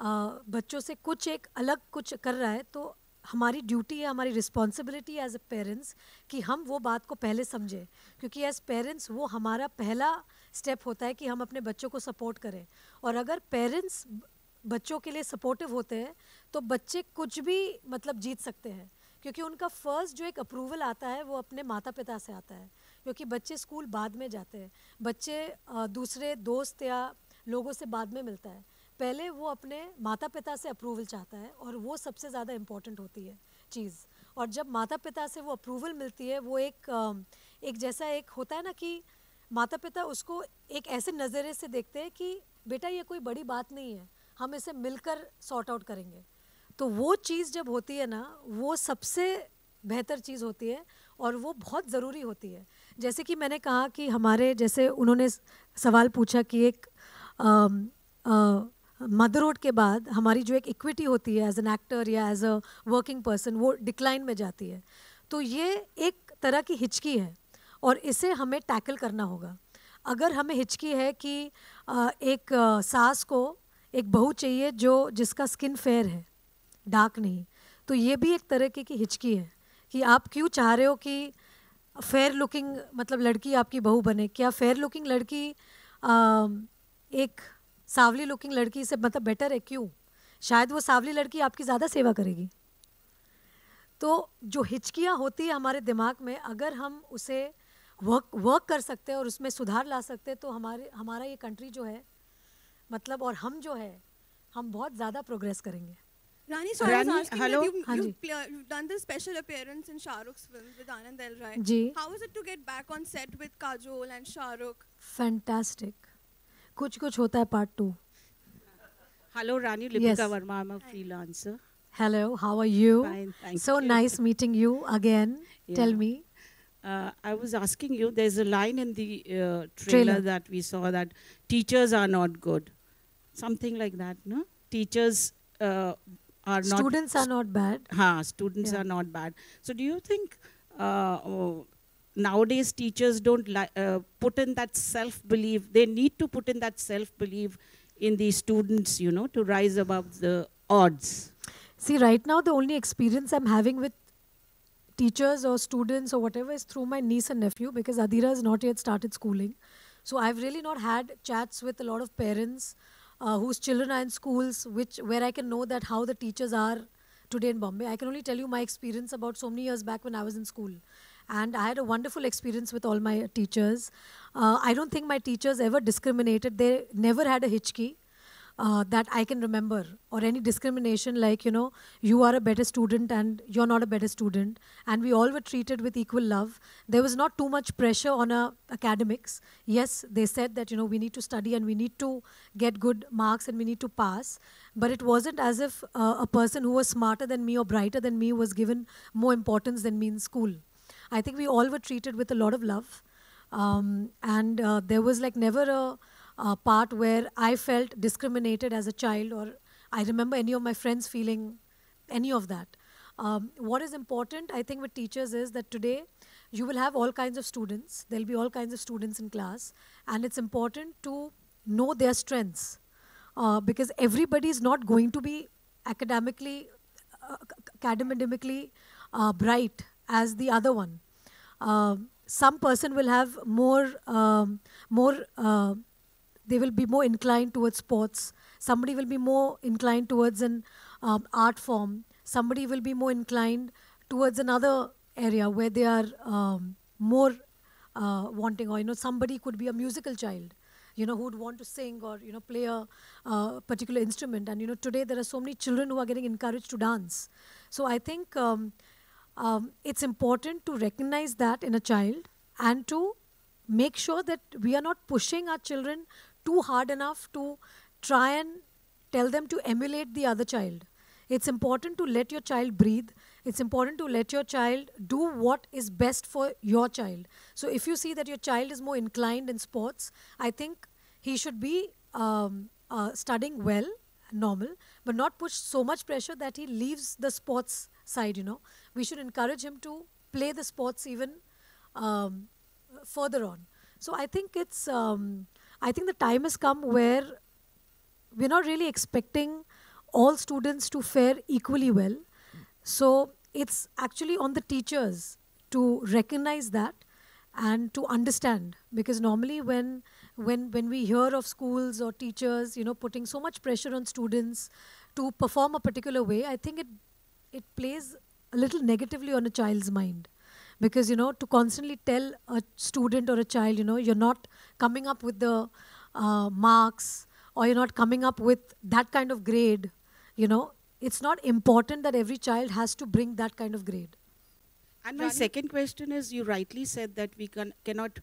आ, बच्चों से कुछ एक अलग कुछ कर रहा है, तो हमारी ड्यूटी है, हमारी रिस्पॉन्सिबिलिटी एज अ पेरेंट्स कि हम वो बात को पहले समझें, क्योंकि एज पेरेंट्स वो हमारा पहला स्टेप होता है कि हम अपने बच्चों को सपोर्ट करें. और अगर पेरेंट्स बच्चों के लिए सपोर्टिव होते हैं तो बच्चे कुछ भी मतलब जीत सकते हैं, क्योंकि उनका फर्स्ट जो एक अप्रूवल आता है वो अपने माता पिता से आता है, क्योंकि बच्चे स्कूल बाद में जाते हैं, बच्चे दूसरे दोस्त या लोगों से बाद में मिलता है, पहले वो अपने माता पिता से अप्रूवल चाहता है और वो सबसे ज़्यादा इम्पॉर्टेंट होती है चीज़। और जब माता पिता से वो अप्रूवल मिलती है, वो एक एक जैसा एक होता है ना कि माता पिता उसको एक ऐसे नज़रिए से देखते हैं कि बेटा ये कोई बड़ी बात नहीं है, हम इसे मिलकर सॉर्ट आउट करेंगे। तो वो चीज़ जब होती है ना, वो सबसे बेहतर चीज़ होती है और वो बहुत ज़रूरी होती है। जैसे कि मैंने कहा कि हमारे जैसे उन्होंने सवाल पूछा कि एक मदरहुड के बाद हमारी जो एक इक्विटी होती है एज एन एक्टर या एज अ वर्किंग पर्सन, वो डिक्लाइन में जाती है। तो ये एक तरह की हिचकी है और इसे हमें टैकल करना होगा। अगर हमें हिचकी है कि आ, एक आ, सास को एक बहू चाहिए जो जिसका स्किन फेयर है, डार्क नहीं, तो ये भी एक तरह की हिचकी है कि आप क्यों चाह रहे हो कि फेयर लुकिंग मतलब लड़की आपकी बहू बने। क्या फेयर लुकिंग लड़की आ, एक सावली लुकिंग लड़की से मतलब बेटर है? क्यों? शायद वो सावली लड़की आपकी ज़्यादा सेवा करेगी। तो जो हिचकियाँ होती है हमारे दिमाग में, अगर हम उसे वर्क वर्क कर सकते हैं और उसमें सुधार ला सकते हैं, तो हमारे हमारा ये कंट्री जो है मतलब और हम जो है हम बहुत ज़्यादा प्रोग्रेस करेंगे। Rani, sorry, Rani, I was asking hello? you, you, you've done this special appearance in Shah Rukh's films with Anand Del Rai. Ji. How was it to get back on set with Kajol and Shah Rukh? Fantastic. Kuch kuch hota hai part two. Hello, Rani. Lipika yes. Verma. I'm a freelancer. Hello, how are you? Fine, thank so you. So nice meeting you again. Yeah. Tell me. Uh, I was asking you, there's a line in the uh, trailer, trailer that we saw that teachers are not good. Something like that, no? Teachers... Uh, Are students not, are not bad. Ha, students yeah. are not bad. So do you think uh, oh, nowadays teachers don't li- uh, put in that self-belief? They need to put in that self-belief in the students, you know, to rise above the odds. See, right now the only experience I'm having with teachers or students or whatever is through my niece and nephew, because Adira has not yet started schooling. So I've really not had chats with a lot of parents Uh, whose children are in schools, which where I can know that how the teachers are today in Bombay. I can only tell you my experience about so many years back when I was in school. And I had a wonderful experience with all my teachers. Uh, I don't think my teachers ever discriminated. They never had a Hichki uh, that I can remember, or any discrimination like, you know, you are a better student and you're not a better student. And we all were treated with equal love. There was not too much pressure on uh, academics. Yes, they said that, you know, we need to study and we need to get good marks and we need to pass. But it wasn't as if uh, a person who was smarter than me or brighter than me was given more importance than me in school. I think we all were treated with a lot of love. Um, and uh, there was like never a, a part where I felt discriminated as a child, or I remember any of my friends feeling any of that. Um, what is important, I think, with teachers is that today you will have all kinds of students. There'll be all kinds of students in class. And it's important to know their strengths uh, because everybody is not going to be academically, uh, academically uh, bright as the other one. Uh, some person will have more, um, more uh, they will be more inclined towards sports. Somebody will be more inclined towards an um, art form. Somebody will be more inclined towards another area where they are um, more uh, wanting, or, you know, somebody could be a musical child, you know, who would want to sing or, you know, play a uh, particular instrument. And, you know, today there are so many children who are getting encouraged to dance. So I think um, um, it's important to recognize that in a child and to make sure that we are not pushing our children too hard enough to try and tell them to emulate the other child. It's important to let your child breathe. It's important to let your child do what is best for your child. So if you see that your child is more inclined in sports, I think he should be um, uh, studying well, normal, but not push so much pressure that he leaves the sports side, you know. We should encourage him to play the sports even um, further on. So I think it's, um, I think the time has come where we're not really expecting all students to fare equally well. So it's actually on the teachers to recognize that and to understand, because normally when when when we hear of schools or teachers, you know, putting so much pressure on students to perform a particular way, I think it it plays a little negatively on a child's mind. Because, you know, to constantly tell a student or a child, you know, you're not coming up with the uh, marks, or you're not coming up with that kind of grade, you know, it's not important that every child has to bring that kind of grade. And my Rani, second question is, you rightly said that we can, cannot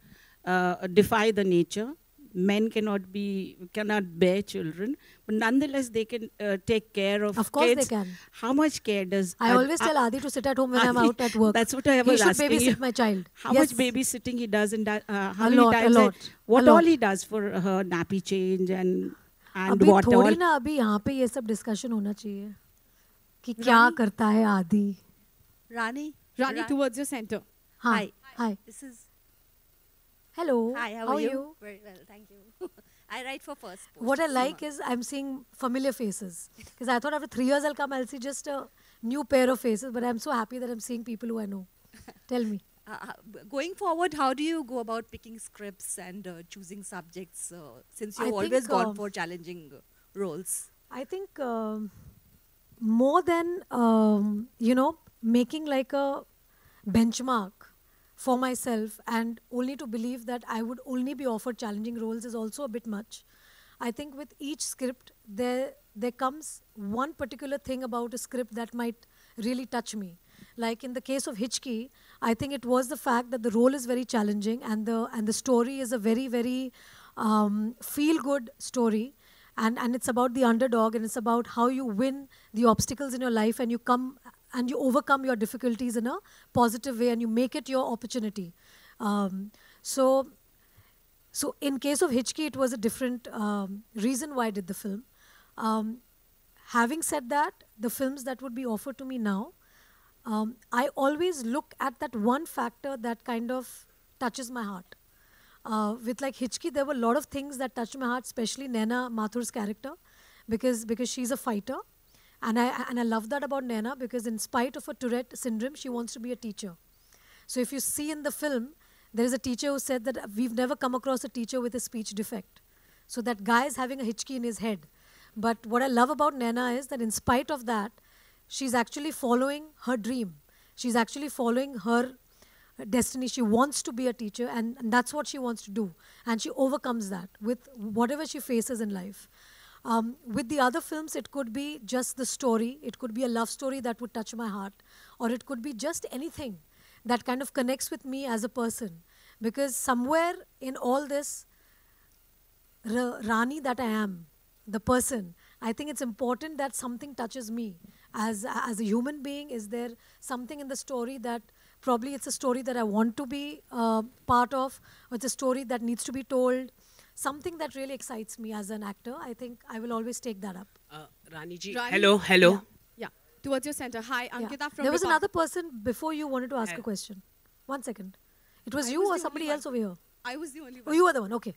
uh, defy the nature. Men cannot be, cannot bear children, but nonetheless they can uh, take care of kids. Of course kids. They can. How much care does... I uh, always tell Adi to sit at home when Adi, I'm out at work. That's what I was asking. He should babysit my child. How yes. much babysitting he does and uh, how a many lot, times... A lot, I, What a all lot. He does for her nappy change and, and abhi what all. Abhi thodi na abhi yahan pe ye sab discussion hona chahiye. Ki kya karta hai Adi. Rani. Rani, Rani towards your center. Hi. Hi. Hi. This is... Hello. Hi, how, how are you? you? Very well, thank you. I write for First Post. What I like is I'm seeing familiar faces. Because I thought after three years I'll come, I'll see just a new pair of faces. But I'm so happy that I'm seeing people who I know. Tell me. Uh, going forward, how do you go about picking scripts and uh, choosing subjects? Uh, since you've I always think, gone uh, for challenging roles. I think um, more than, um, you know, making like a benchmark for myself, and only to believe that I would only be offered challenging roles is also a bit much. I think with each script, there, there comes one particular thing about a script that might really touch me. Like in the case of Hichki, I think it was the fact that the role is very challenging, and the, and the story is a very, very um, feel-good story. And, and it's about the underdog, and it's about how you win the obstacles in your life and you come and you overcome your difficulties in a positive way and you make it your opportunity. Um, so, so in case of Hichki, it was a different um, reason why I did the film. Um, having said that, the films that would be offered to me now, um, I always look at that one factor that kind of touches my heart. Uh, with like Hichki, there were a lot of things that touched my heart, especially Naina Mathur's character, because, because she's a fighter. And I, and I love that about Naina, because in spite of her Tourette syndrome, she wants to be a teacher. So if you see in the film, there is a teacher who said that we've never come across a teacher with a speech defect. So that guy is having a Hichki in his head. But what I love about Naina is that in spite of that, she's actually following her dream. She's actually following her destiny. She wants to be a teacher, and, and that's what she wants to do. And she overcomes that with whatever she faces in life. Um, with the other films, it could be just the story. It could be a love story that would touch my heart. Or it could be just anything that kind of connects with me as a person. Because somewhere in all this, Rani that I am, the person, I think it's important that something touches me. As, as a human being, is there something in the story that probably it's a story that I want to be uh, part of, or it's a story that needs to be told. Something that really excites me as an actor, I think I will always take that up. Uh, Rani ji, Rani, hello, hello. Yeah, yeah, towards your center. Hi, Ankita yeah. from... There was Nepal. Another person before you wanted to ask yeah. a question. One second. It was I you was or somebody else over here? I was the only one. Oh, you were the one, okay.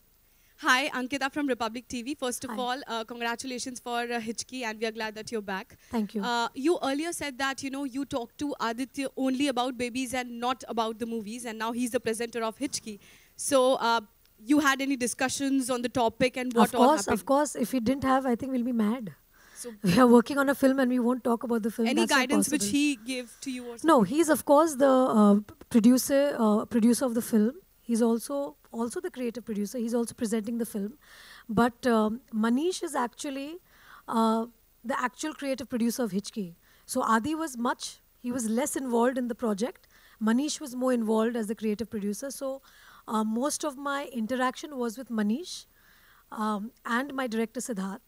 Hi, Ankita from Republic T V. First of Hi. all, uh, congratulations for uh, Hichki, and we are glad that you're back. Thank you. Uh, you earlier said that, you know, you talked to Aditya only about babies and not about the movies, and now he's the presenter of Hichki. So, uh, you had any discussions on the topic and what all happened? Of course, of course. If we didn't have, I think we'll be mad. So we are working on a film and we won't talk about the film. Any That's guidance which he gave to you? Or something? No, he's of course the uh, producer, uh, producer of the film. He's also also the creative producer. He's also presenting the film. But um, Manish is actually uh, the actual creative producer of Hichki. So Adi was much, he was less involved in the project. Manish was more involved as the creative producer. So uh, most of my interaction was with Manish um, and my director Siddharth.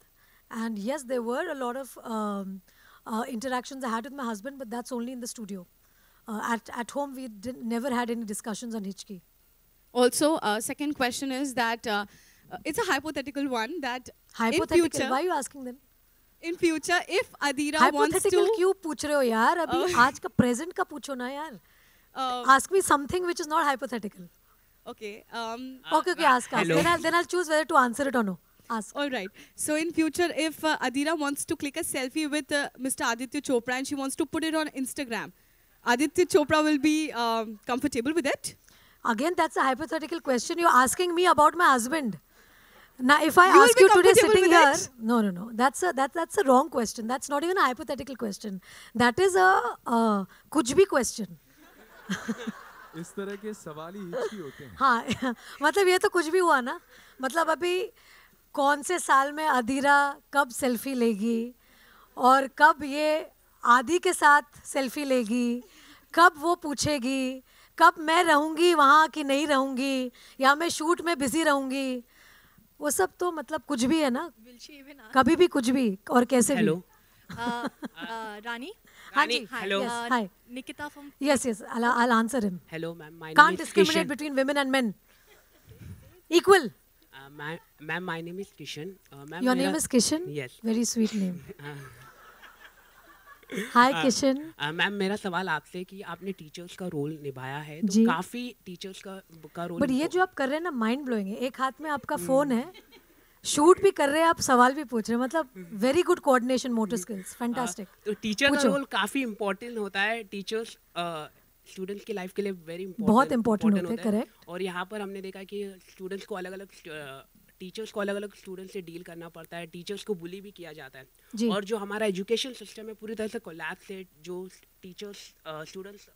And yes, there were a lot of um, uh, interactions I had with my husband, but that's only in the studio. Uh, at, at home, we didn't, never had any discussions on Hichki. Also, uh, second question is that uh, it's a hypothetical one that hypothetical. In future, why are you asking them? In future, if Adira wants to क्यों पूछ रहे हो यार अभी आज का present का पूछो ना यार. Ask me something which is not hypothetical. Okay. Um, uh, okay, okay. Ask. ask. Then I'll then I'll choose whether to answer it or no. Ask. All right. So in future, if uh, Adira wants to click a selfie with uh, Mister Aditya Chopra and she wants to put it on Instagram, Aditya Chopra will be um, comfortable with it. Again, that's a hypothetical question. You're asking me about my husband. Now, if I you ask you today sitting here, it? no, no, no, that's a, that, that's a wrong question. That's not even a hypothetical question. That is a uh, kuch bhi question. इस तरह के सवाल ही हिचकी होते हैं। हाँ, मतलब ये तो कुछ भी हुआ ना। मतलब अभी कौन से साल में अदीरा कब सेल्फी लेगी और कब ये आदि के साथ सेल्फी लेगी, कब वो पूछेगी, कब मैं रहूँगी वहाँ कि नहीं रहूँगी या मैं शूट में बिजी रहूँगी, वो सब तो मतलब कुछ भी है ना, कभी भी कुछ भी और कैसे भी। Hello Rani. Rani, hi. Hello. Yes, hi. Nikita from. Yes, yes. I'll, I'll answer him. Hello, ma'am. My Can't name is discriminate Krishan. between women and men. Equal. Uh, ma'am, ma my name is Krishan. Uh, ma Your name is Krishan. Yes. Very sweet name. Hi Kishan. Ma'am मेरा सवाल आपसे कि आपने teachers का role निभाया है तो काफी टीचर्स का का रोल। बट ये जो आप कर रहे हैं ना माइंड ब्लोइंग है। एक हाथ में आपका फोन है, शूट भी कर रहे हैं आप, सवाल भी पूछ रहे हैं, मतलब very good coordination, motor skills, fantastic. तो टीचर का रोल काफी इम्पोर्टेंट होता है, टीचर्स स्टूडेंट्स की लाइफ के लिए वेरी बहुत इम्पोर्टेंट होता है, करेक्ट। और यहाँ पर हमने देखा कि स्टूडेंट्स को अलग अलग टीचर्स को अलग अलग स्टूडेंट्स से डील करना पड़ता है, टीचर्स को बुली भी किया जाता है, और जो हमारा एजुकेशन सिस्टम है पूरी तरह से कोलैप्स है, जो टीचर्स स्टूडेंट्स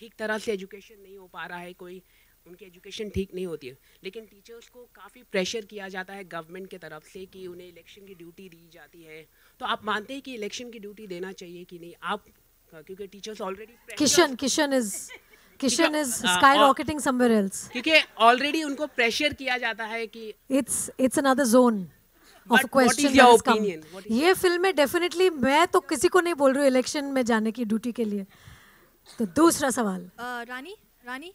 ठीक तरह से एजुकेशन नहीं हो पा रहा है, कोई उनकी एजुकेशन ठीक नहीं होती है, लेकिन टीचर्स को काफ़ी प्रेशर किया जाता है गवर्नमेंट के तरफ से कि उन्हें इलेक्शन की ड्यूटी दी जाती है। तो आप मानते हैं कि इलेक्शन की ड्यूटी देना चाहिए कि नहीं आप, क्योंकि teachers already Kishan Kishan is Kishan is sky rocketing somewhere else, क्योंकि ऑलरेडी उनको प्रेशर किया जाता है कि it's it's another zone of question. ये फिल्में डेफिनेटली, मैं तो किसी को नहीं बोल रही हूँ इलेक्शन में जाने की ड्यूटी के लिए। तो दूसरा सवाल रानी रानी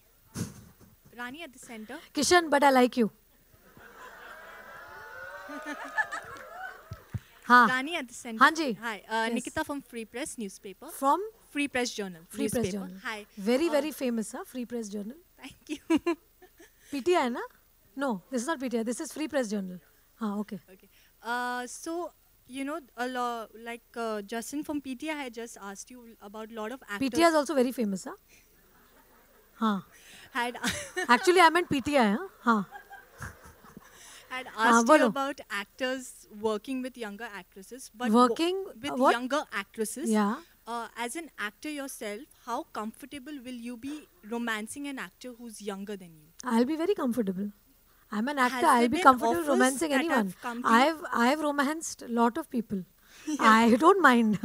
Rani at the center. Kishan, but I like you. Haan. Rani at the center. Haan ji. Hi. Uh, yes. Nikita from Free Press newspaper. From? Free Press Journal. Free newspaper. Press Journal. Hi. Very, uh, very famous, huh? Free Press Journal. Thank you. P T I, na? No, this is not P T I. This is Free Press Journal. Haan, okay. Okay. Uh, so, you know, a lot, like uh, Justin from P T I had just asked you about a lot of actors. P T I is also very famous, huh? Haan. Had actually I meant P T I, huh? Huh. Had asked you about actors working with younger actresses, but working with what? younger actresses. Yeah. Uh, as an actor yourself, how comfortable will you be romancing an actor who's younger than you? I'll be very comfortable. I'm an actor. Has I'll be comfortable romancing anyone. I've I've romanced a lot of people. Yeah. I don't mind.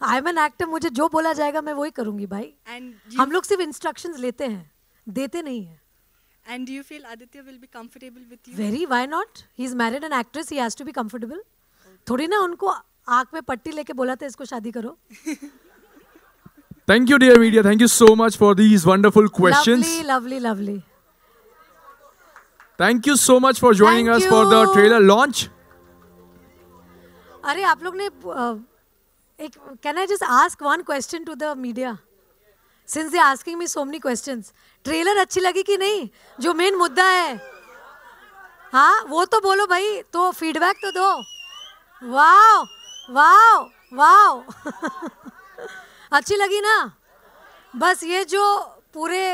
I'm an actor. मुझे जो बोला जाएगा मैं वही करूँगी भाई. And हम लोग सिर्फ instructions लेते हैं. देते नहीं है। And do you feel Aditya will be comfortable with you? Very, why not? He's married an actress, he has to be comfortable. थोड़ी ना उनको आँख में पट्टी लेके बोला था इसको शादी करो। Thank you, dear media. Thank you so much for these wonderful questions. Lovely, lovely, lovely. Thank you so much for joining us for the trailer launch. अरे आप लोग ने एक, can I just ask one question to the media? Since they're asking me so many questions. Trailer अच्छी लगी कि नहीं, जो मेन मुद्दा है, हाँ वो तो बोलो भाई, तो फीडबैक तो दो। वाओ वाओ वाओ अच्छी लगी ना। बस ये जो पूरे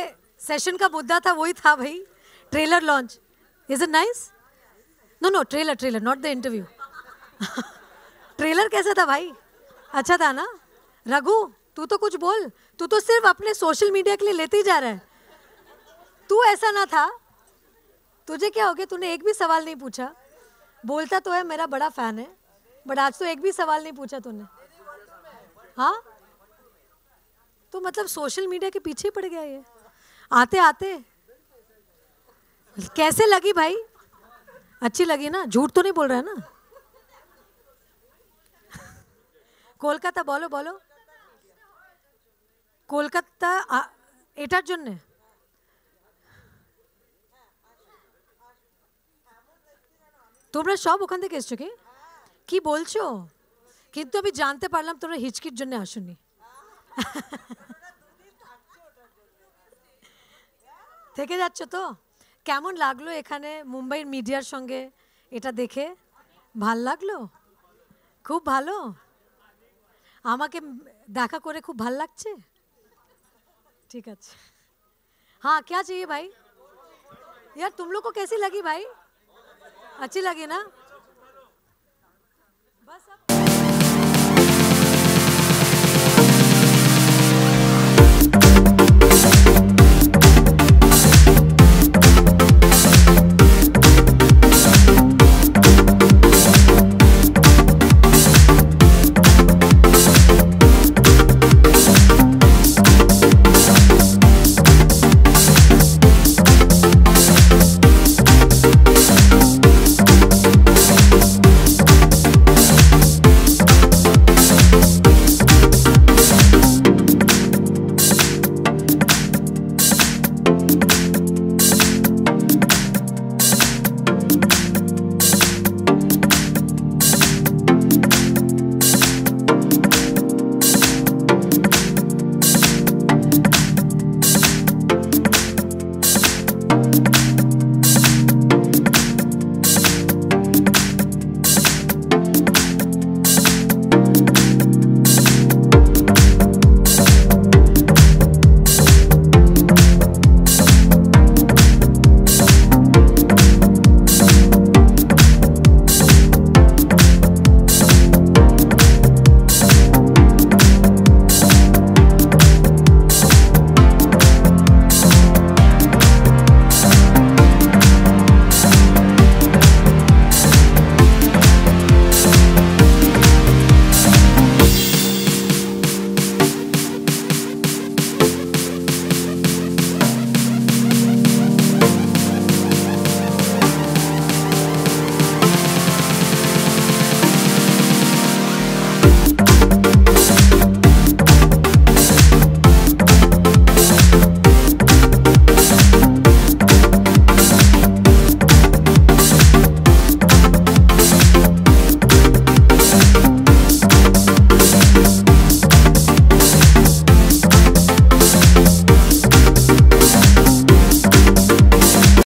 सेशन का मुद्दा था वही था भाई, trailer launch. Is it nice? No no trailer trailer not the interview. Trailer कैसा था भाई? अच्छा था ना? रघु तू तो कुछ बोल, तू तो सिर्फ अपने सोशल मीडिया के लिए लेते ही जा रहा है। तू ऐसा ना था, तुझे क्या हो गया? तूने एक भी सवाल नहीं पूछा। बोलता तो है मेरा बड़ा फैन है, बट आज तो एक भी सवाल नहीं पूछा तूने। हाँ तो मतलब सोशल मीडिया के पीछे पड़ गया ये। आते आते कैसे लगी भाई? अच्छी लगी ना? झूठ तो नहीं बोल रहा है ना? कोलकाता बोलो बोलो। कोलकाता एटार जन्य তোমরা সব ওখান থেকে এসছো কি? কি বলছো? কিন্তু আমি জানতে পারলাম তোমরা হিচকির জন্য আসোনি। থেকে যাচ্ছ তো? কেমন লাগলো এখানে মুম্বাইয়ের মিডিয়ার সঙ্গে এটা দেখে? ভাল লাগলো? খুব ভালো। আমাকে দেখা করে খুব ভাল লাগছে। ঠিক আছে। हाँ क्या चाहिए भाई? यार तुम लोग को कैसी लगी भाई? अच्छी लगी ना? बस अब